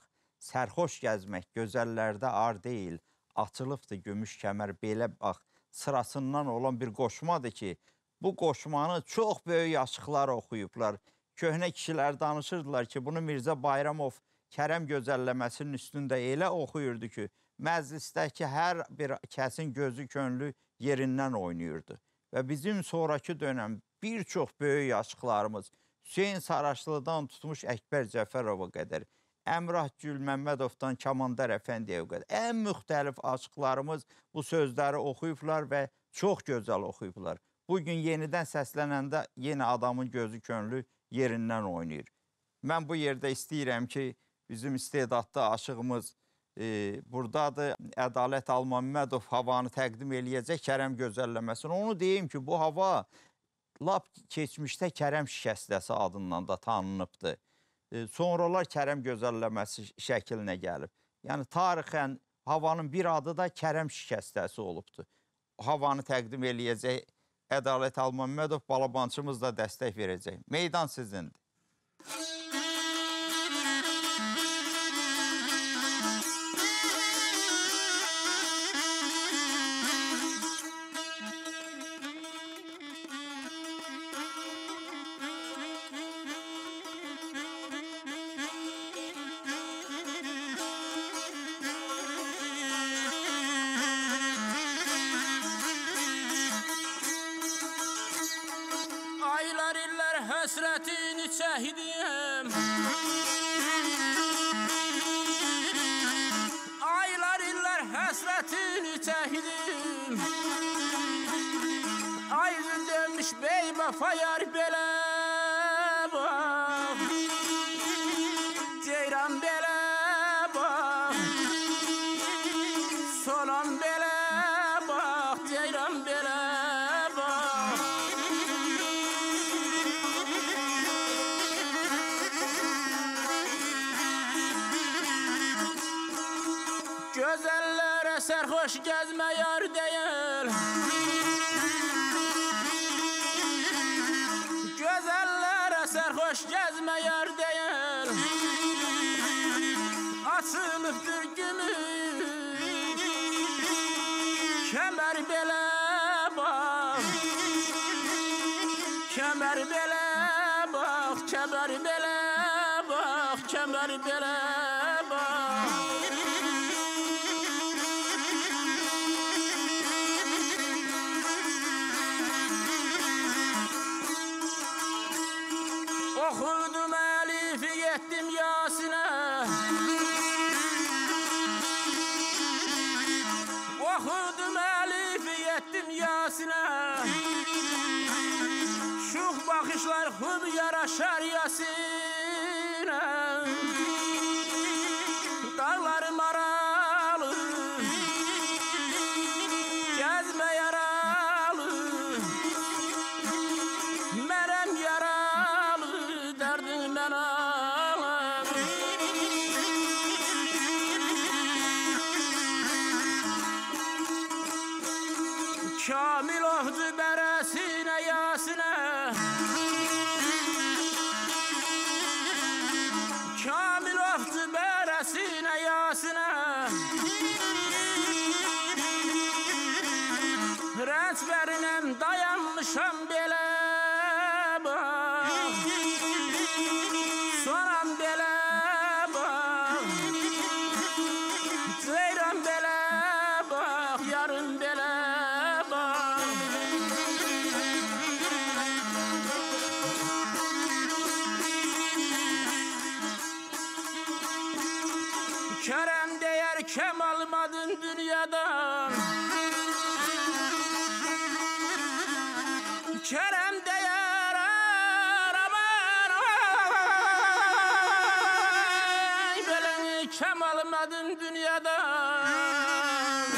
sərxoş gəzmək gözəllərdə ar deyil, açılıbdır gümüş kəmər, belə bax, sırasından olan bir qoşmadır ki, bu qoşmanı çox böyük yaşıqlar oxuyublar. Köhnə kişilər danışırdılar ki, bunu Mirza Bayramov Kərəm gözəlləməsinin üstündə elə oxuyurdu ki, məclisdəki hər bir kəsin gözü könlü yerindən oynayırdı. Və bizim sonraki dönəm bir çox böyük yaşıqlarımız Hüseyn Saraclıdan tutmuş Ekber Cəfərova qədər, Əmrah Gülməmmədovdan Kamandar Əfəndiyev qədər, ən müxtəlif aşıqlarımız bu sözləri oxuyublar və çox gözəl oxuyublar. Bugün yenidən səslənəndə yenə adamın gözü könlü yerindən oynayır. Mən bu yerdə istəyirəm ki, bizim istedadlı aşığımız buradadır. Ədalət Alməmmədov havanı təqdim eləyəcək Kərəm gözəlləməsini. Onu deyim ki, bu hava lap keçmişdə Kərəm şikəstəsi adından da tanınıbdır. Sonralar Kərəm gözəlləməsi şəklinə gəlib. Yəni, tarixən havanın bir adı da Kərəm şikəstəsi olubdur. Havanı təqdim eləyəcək Ədalət Alməmmədov, balabançımız da dəstək verəcək. Meydan sizindir. həsrətini çəkdim. Aylar, illər həsrətini çəkdim. Ayrı dönmüş beybə fayar belə bax, ceyran belə bax, solan belə bax, ceyran belə bax. Gözəllərə sərxoş gəzmə yar deyil, hoş gezme yar değil. Açılıp bir günü kemer bele bak, kemer bele bak, kemer bele bak, kemer bele bak. Oxurdum əlifi, getdim Yasinə, oxurdum əlifi, getdim Yasinə. Şux baxışlar xub yaraşar Yasinə. Dağlarım aralı, gəzmə yaralı, mərəm yaralı, dərdindən ağlar. Kamil ohdu bərəsinə Yasinə, kamil ohdu bərəsinə Yasinə. Rəsvərinəm dayanmışam belə bax, soram belə bax, ceyran belə bax, yarım belə bax. Kərəm deyər kem almadın dünyadan, Kərəm deyər aman ay, belini kem almadın dünyadan.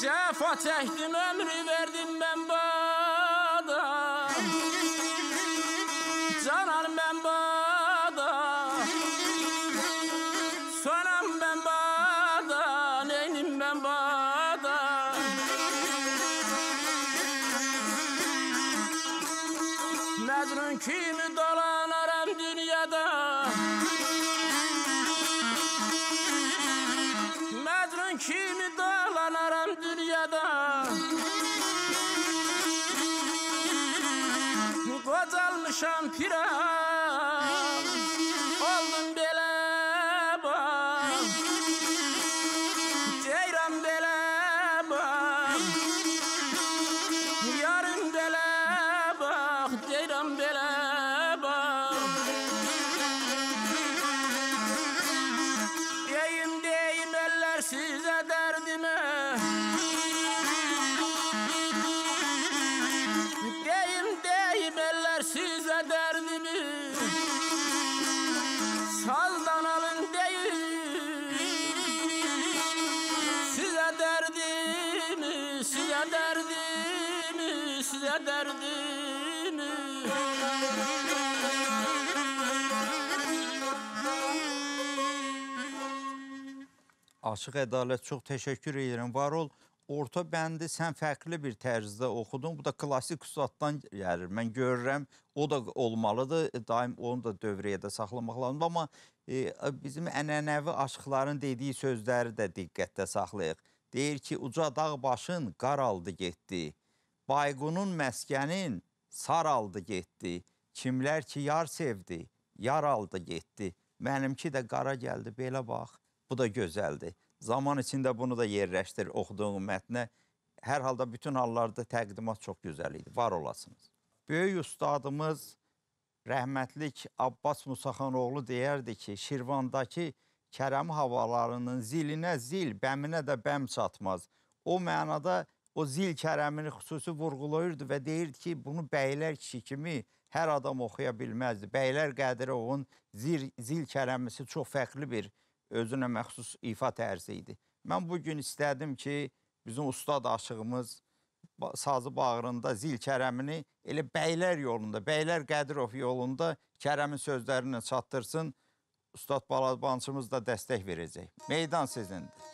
Cəfa çəkdim, ömrü verdim mən bada, canan mən bada, sonam mən bada, neynim mən bada. Məcnun kimi dolanaram dünyada, Məcnun kimi dolanaram dünyada. Qocalmışam piram, oldum belə bax, ceyran belə bax, yarım belə bax, ceyran belə bax. Deyim, deyim eller sizə dərdimə, deyim, deyim eller sizə dərdimi, saldan alın deyim sizə dərdimi, sizə dərdimi, sizə dərdimi. Aşıq Ədalət, çox təşəkkür edirəm. Var ol, orta bəndi sən fərqli bir tərzdə oxudun. Bu da klasik üsaddan gəlir. Mən görürəm, o da olmalıdır. Daim onu da dövrəyə də saxlamaq lazımdır. Amma bizim ənənəvi aşıqların dediyi sözləri də diqqətdə saxlayıq. Deyir ki, uca dağ başın qaraldı getdi, bayqunun məskənin saraldı getdi, kimlər ki yar sevdi, yaraldı getdi, mənimki də qara gəldi, belə bax. Bu da gözəldir. Zaman içində bunu da yerləşdir oxuduğun mətnə. Hər halda bütün hallarda təqdimat çox gözəl idi. Var olasınız. Böyük ustadımız rəhmətlik Abbas Musahanoğlu deyərdi ki, Şirvandakı Kərəm havalarının zilinə zil, bəminə də bəm çatmaz. O mənada o zil kərəmini xüsusi vurğulayırdı və deyirdi ki, bunu bəylər kişi kimi hər adam oxuya bilməzdi. Bəylər Qədirovun zil kərəmisi çox fərqli bir özünə məxsus ifa tərzi idi. Mən bugün istədim ki, bizim ustad aşığımız sazı bağrında zil kərəmini elə bəylər yolunda, Bəylər Qədirov yolunda kərəmin sözlərini çatdırsın. Ustad Balazbançımız da dəstək verəcək. Meydan sizindir.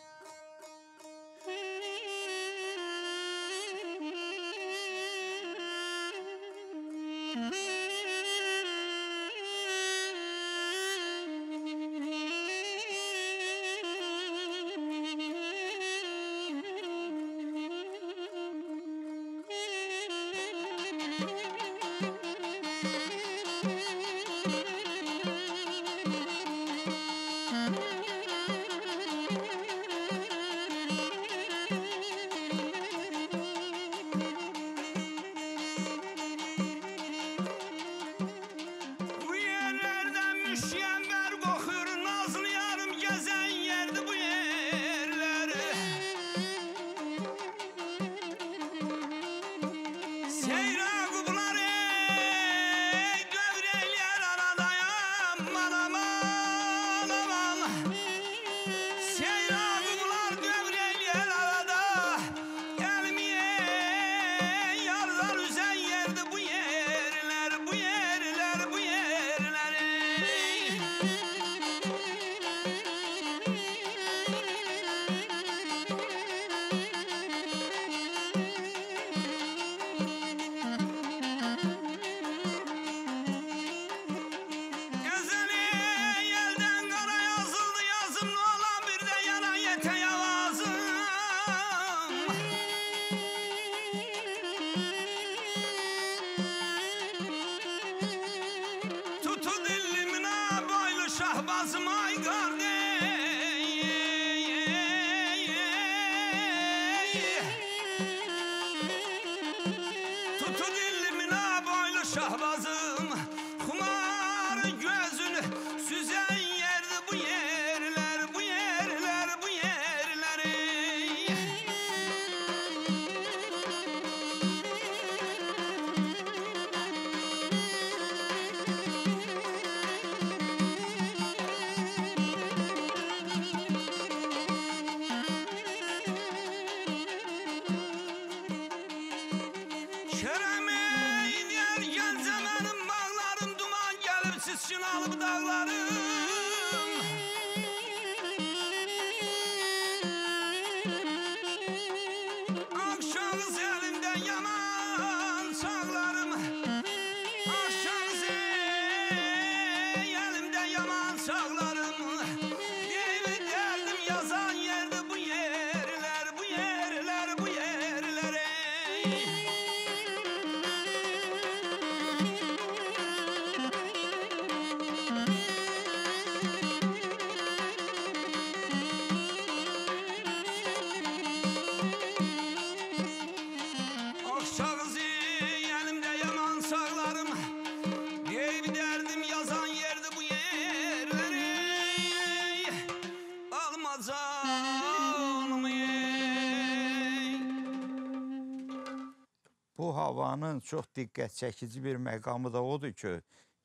Bu havanın çox diqqət çəkici bir məqamı da odur ki,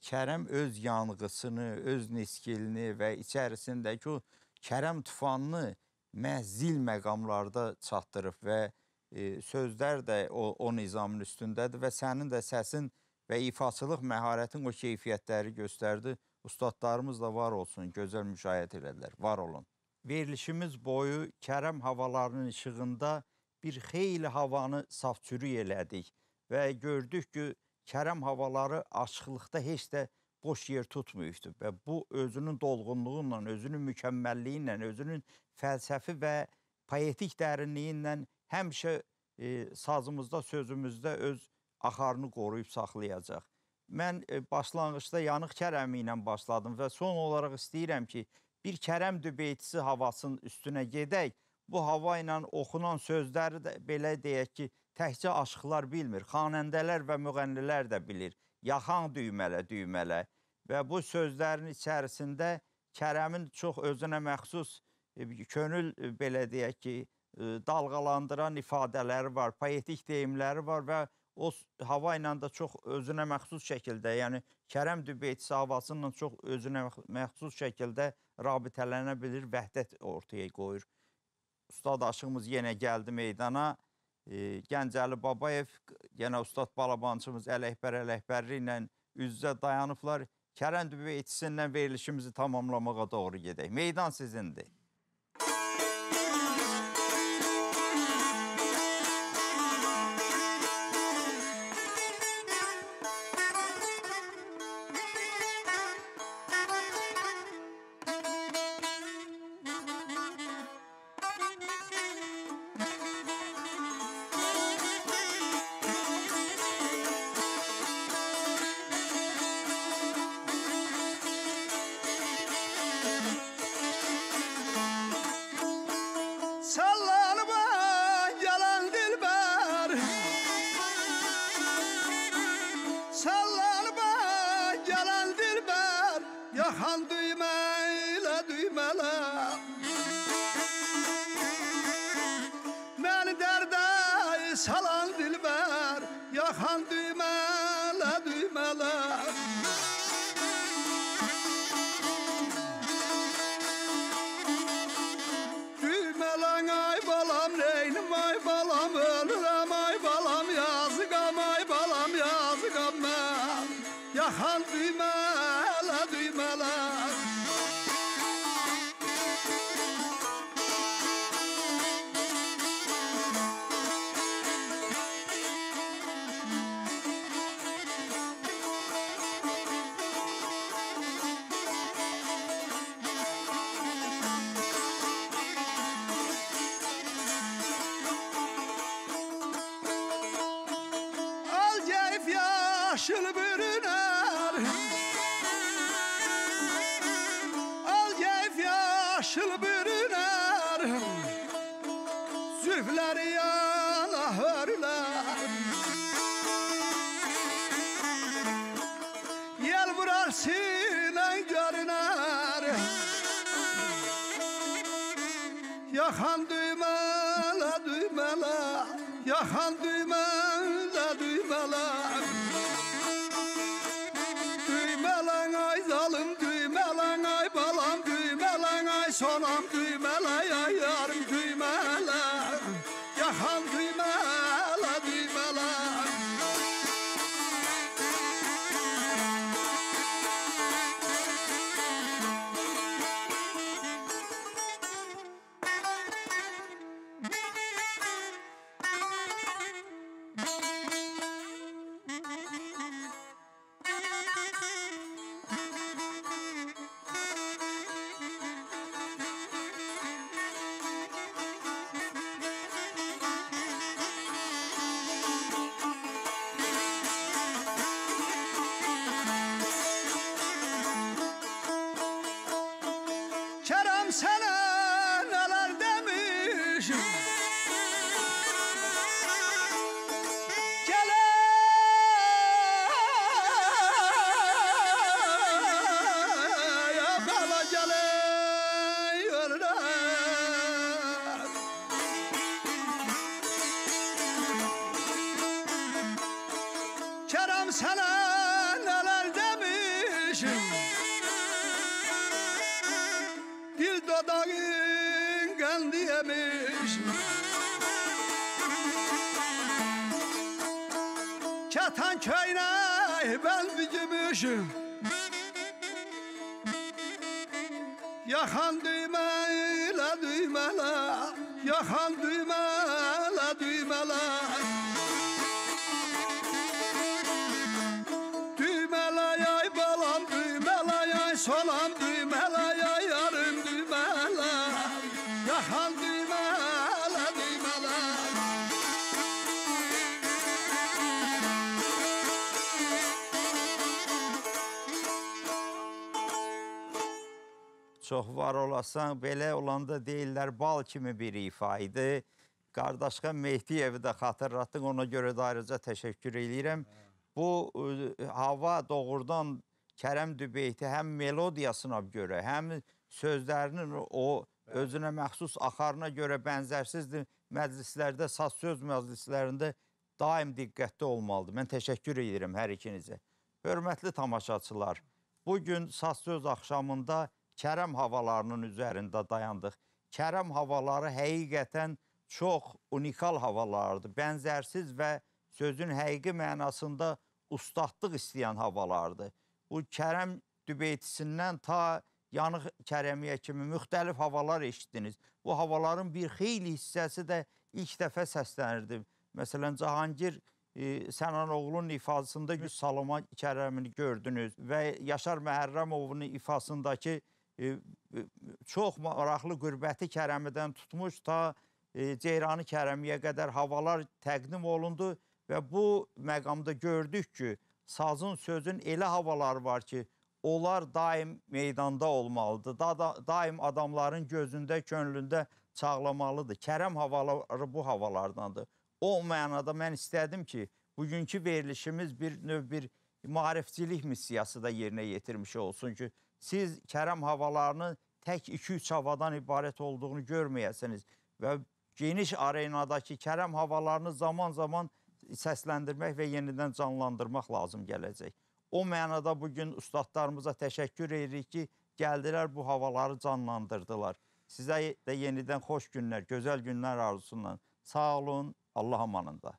Kərəm öz yanğısını, öz niskilini və içərisindəki o Kərəm tufanını məhz zil məqamlarda çatdırıb və sözlər də o nizamın üstündədir və sənin də səsin və ifaçılıq məharətin o keyfiyyətləri göstərdi. Ustadlarımız da var olsun, gözəl müşahidə elədilər, var olun. Verilişimiz boyu Kərəm havalarının işığında bir xeyli havanı safçürü elədik və gördük ki, Kərəm havaları açıqlıqda heç də boş yer tutmuyubdur və bu, özünün dolğunluğunla, özünün mükəmməlliyilə, özünün fəlsəfi və poetik dərinliyilə həmişə sazımızda, sözümüzdə öz axarını qoruyub saxlayacaq. Mən başlanğıcda Yanıq Kərəmi ilə başladım və son olaraq istəyirəm ki, bir Kərəm dübeytisi havasının üstünə gedək, bu hava ilə oxunan sözləri də belə deyək ki, təkcə aşıqlar bilmir, xanəndələr və müğənnilər də bilir. Yaxan düymələ, düymələ. Və bu sözlərin içərisində Kərəmin çox özünə məxsus könül, belə deyək ki, dalğalandıran ifadələri var, poetik deyimləri var və o hava ilə də çox özünə məxsus şəkildə, yəni Kərəm Dübeytisi havasından çox özünə məxsus şəkildə rabitələnə bilir, vəhdət ortaya qoyur. Ustad aşığımız yenə gəldi meydana, Gəncəli Babayev, yenə ustad balabançımız Ələkbər Ələkbərli ilə üz-üzə dayanıblar. Kərəm Dübeytisindən verilişimizi tamamlamağa doğru gedək. Meydan sizindir. çox var olasan, belə olanda deyirlər bal kimi bir ifaydı. Qardaşqa Mehdiyevi də xatırlatdın, ona görə də ayrıca təşəkkür edirəm. Bu hava doğrudan Kərəm Dübeyti həm melodiyasına görə, həm sözlərinin o özünə məxsus axarına görə bənzərsizdir. Məclislərdə, saz söz məclislərində daim diqqətli olmalıdır. Mən təşəkkür edirəm hər ikinizə. Hörmətli tamaşaçılar, bugün saz söz axşamında Kərəm havalarının üzərində dayandıq. Kərəm havaları həqiqətən çox unikal havalardır. Bənzərsiz və sözün həqiqi mənasında ustadlıq istəyən havalardır. Bu Kərəm Dübeytisindən ta Yanıq Kərəmiyə kimi müxtəlif havalar eşitdiniz. Bu havaların bir xeyli hissəsi də ilk dəfə səslənirdi. Məsələn, Cahangir Sənanoğlunun ifasında Gül Salama Kərəmini gördünüz və Yaşar Məhərrəmovun ifasındakı çox maraqlı qürbəti Kərəmidən tutmuş ta Ceyranı Kərəmiyə qədər havalar təqdim olundu və bu məqamda gördük ki, sazın, sözün elə havaları var ki, onlar daim meydanda olmalıdır, daim adamların gözündə, könlündə çağlamalıdır. Kərəm havaları bu havalardandır. O mənada mən istədim ki, bugünkü verilişimiz bir növ bir maarifçilik missiyası da yerinə yetirmiş olsun ki, siz Kərəm havalarını tək 2-3 havadan ibarət olduğunu görməyəsiniz və geniş arenadakı Kərəm havalarını zaman-zaman səsləndirmək və yenidən canlandırmaq lazım gələcək. O mənada bugün ustadlarımıza təşəkkür edirik ki, gəldilər bu havaları canlandırdılar. Sizə də yenidən xoş günlər, gözəl günlər arzusundan. Sağ olun, Allah amanında.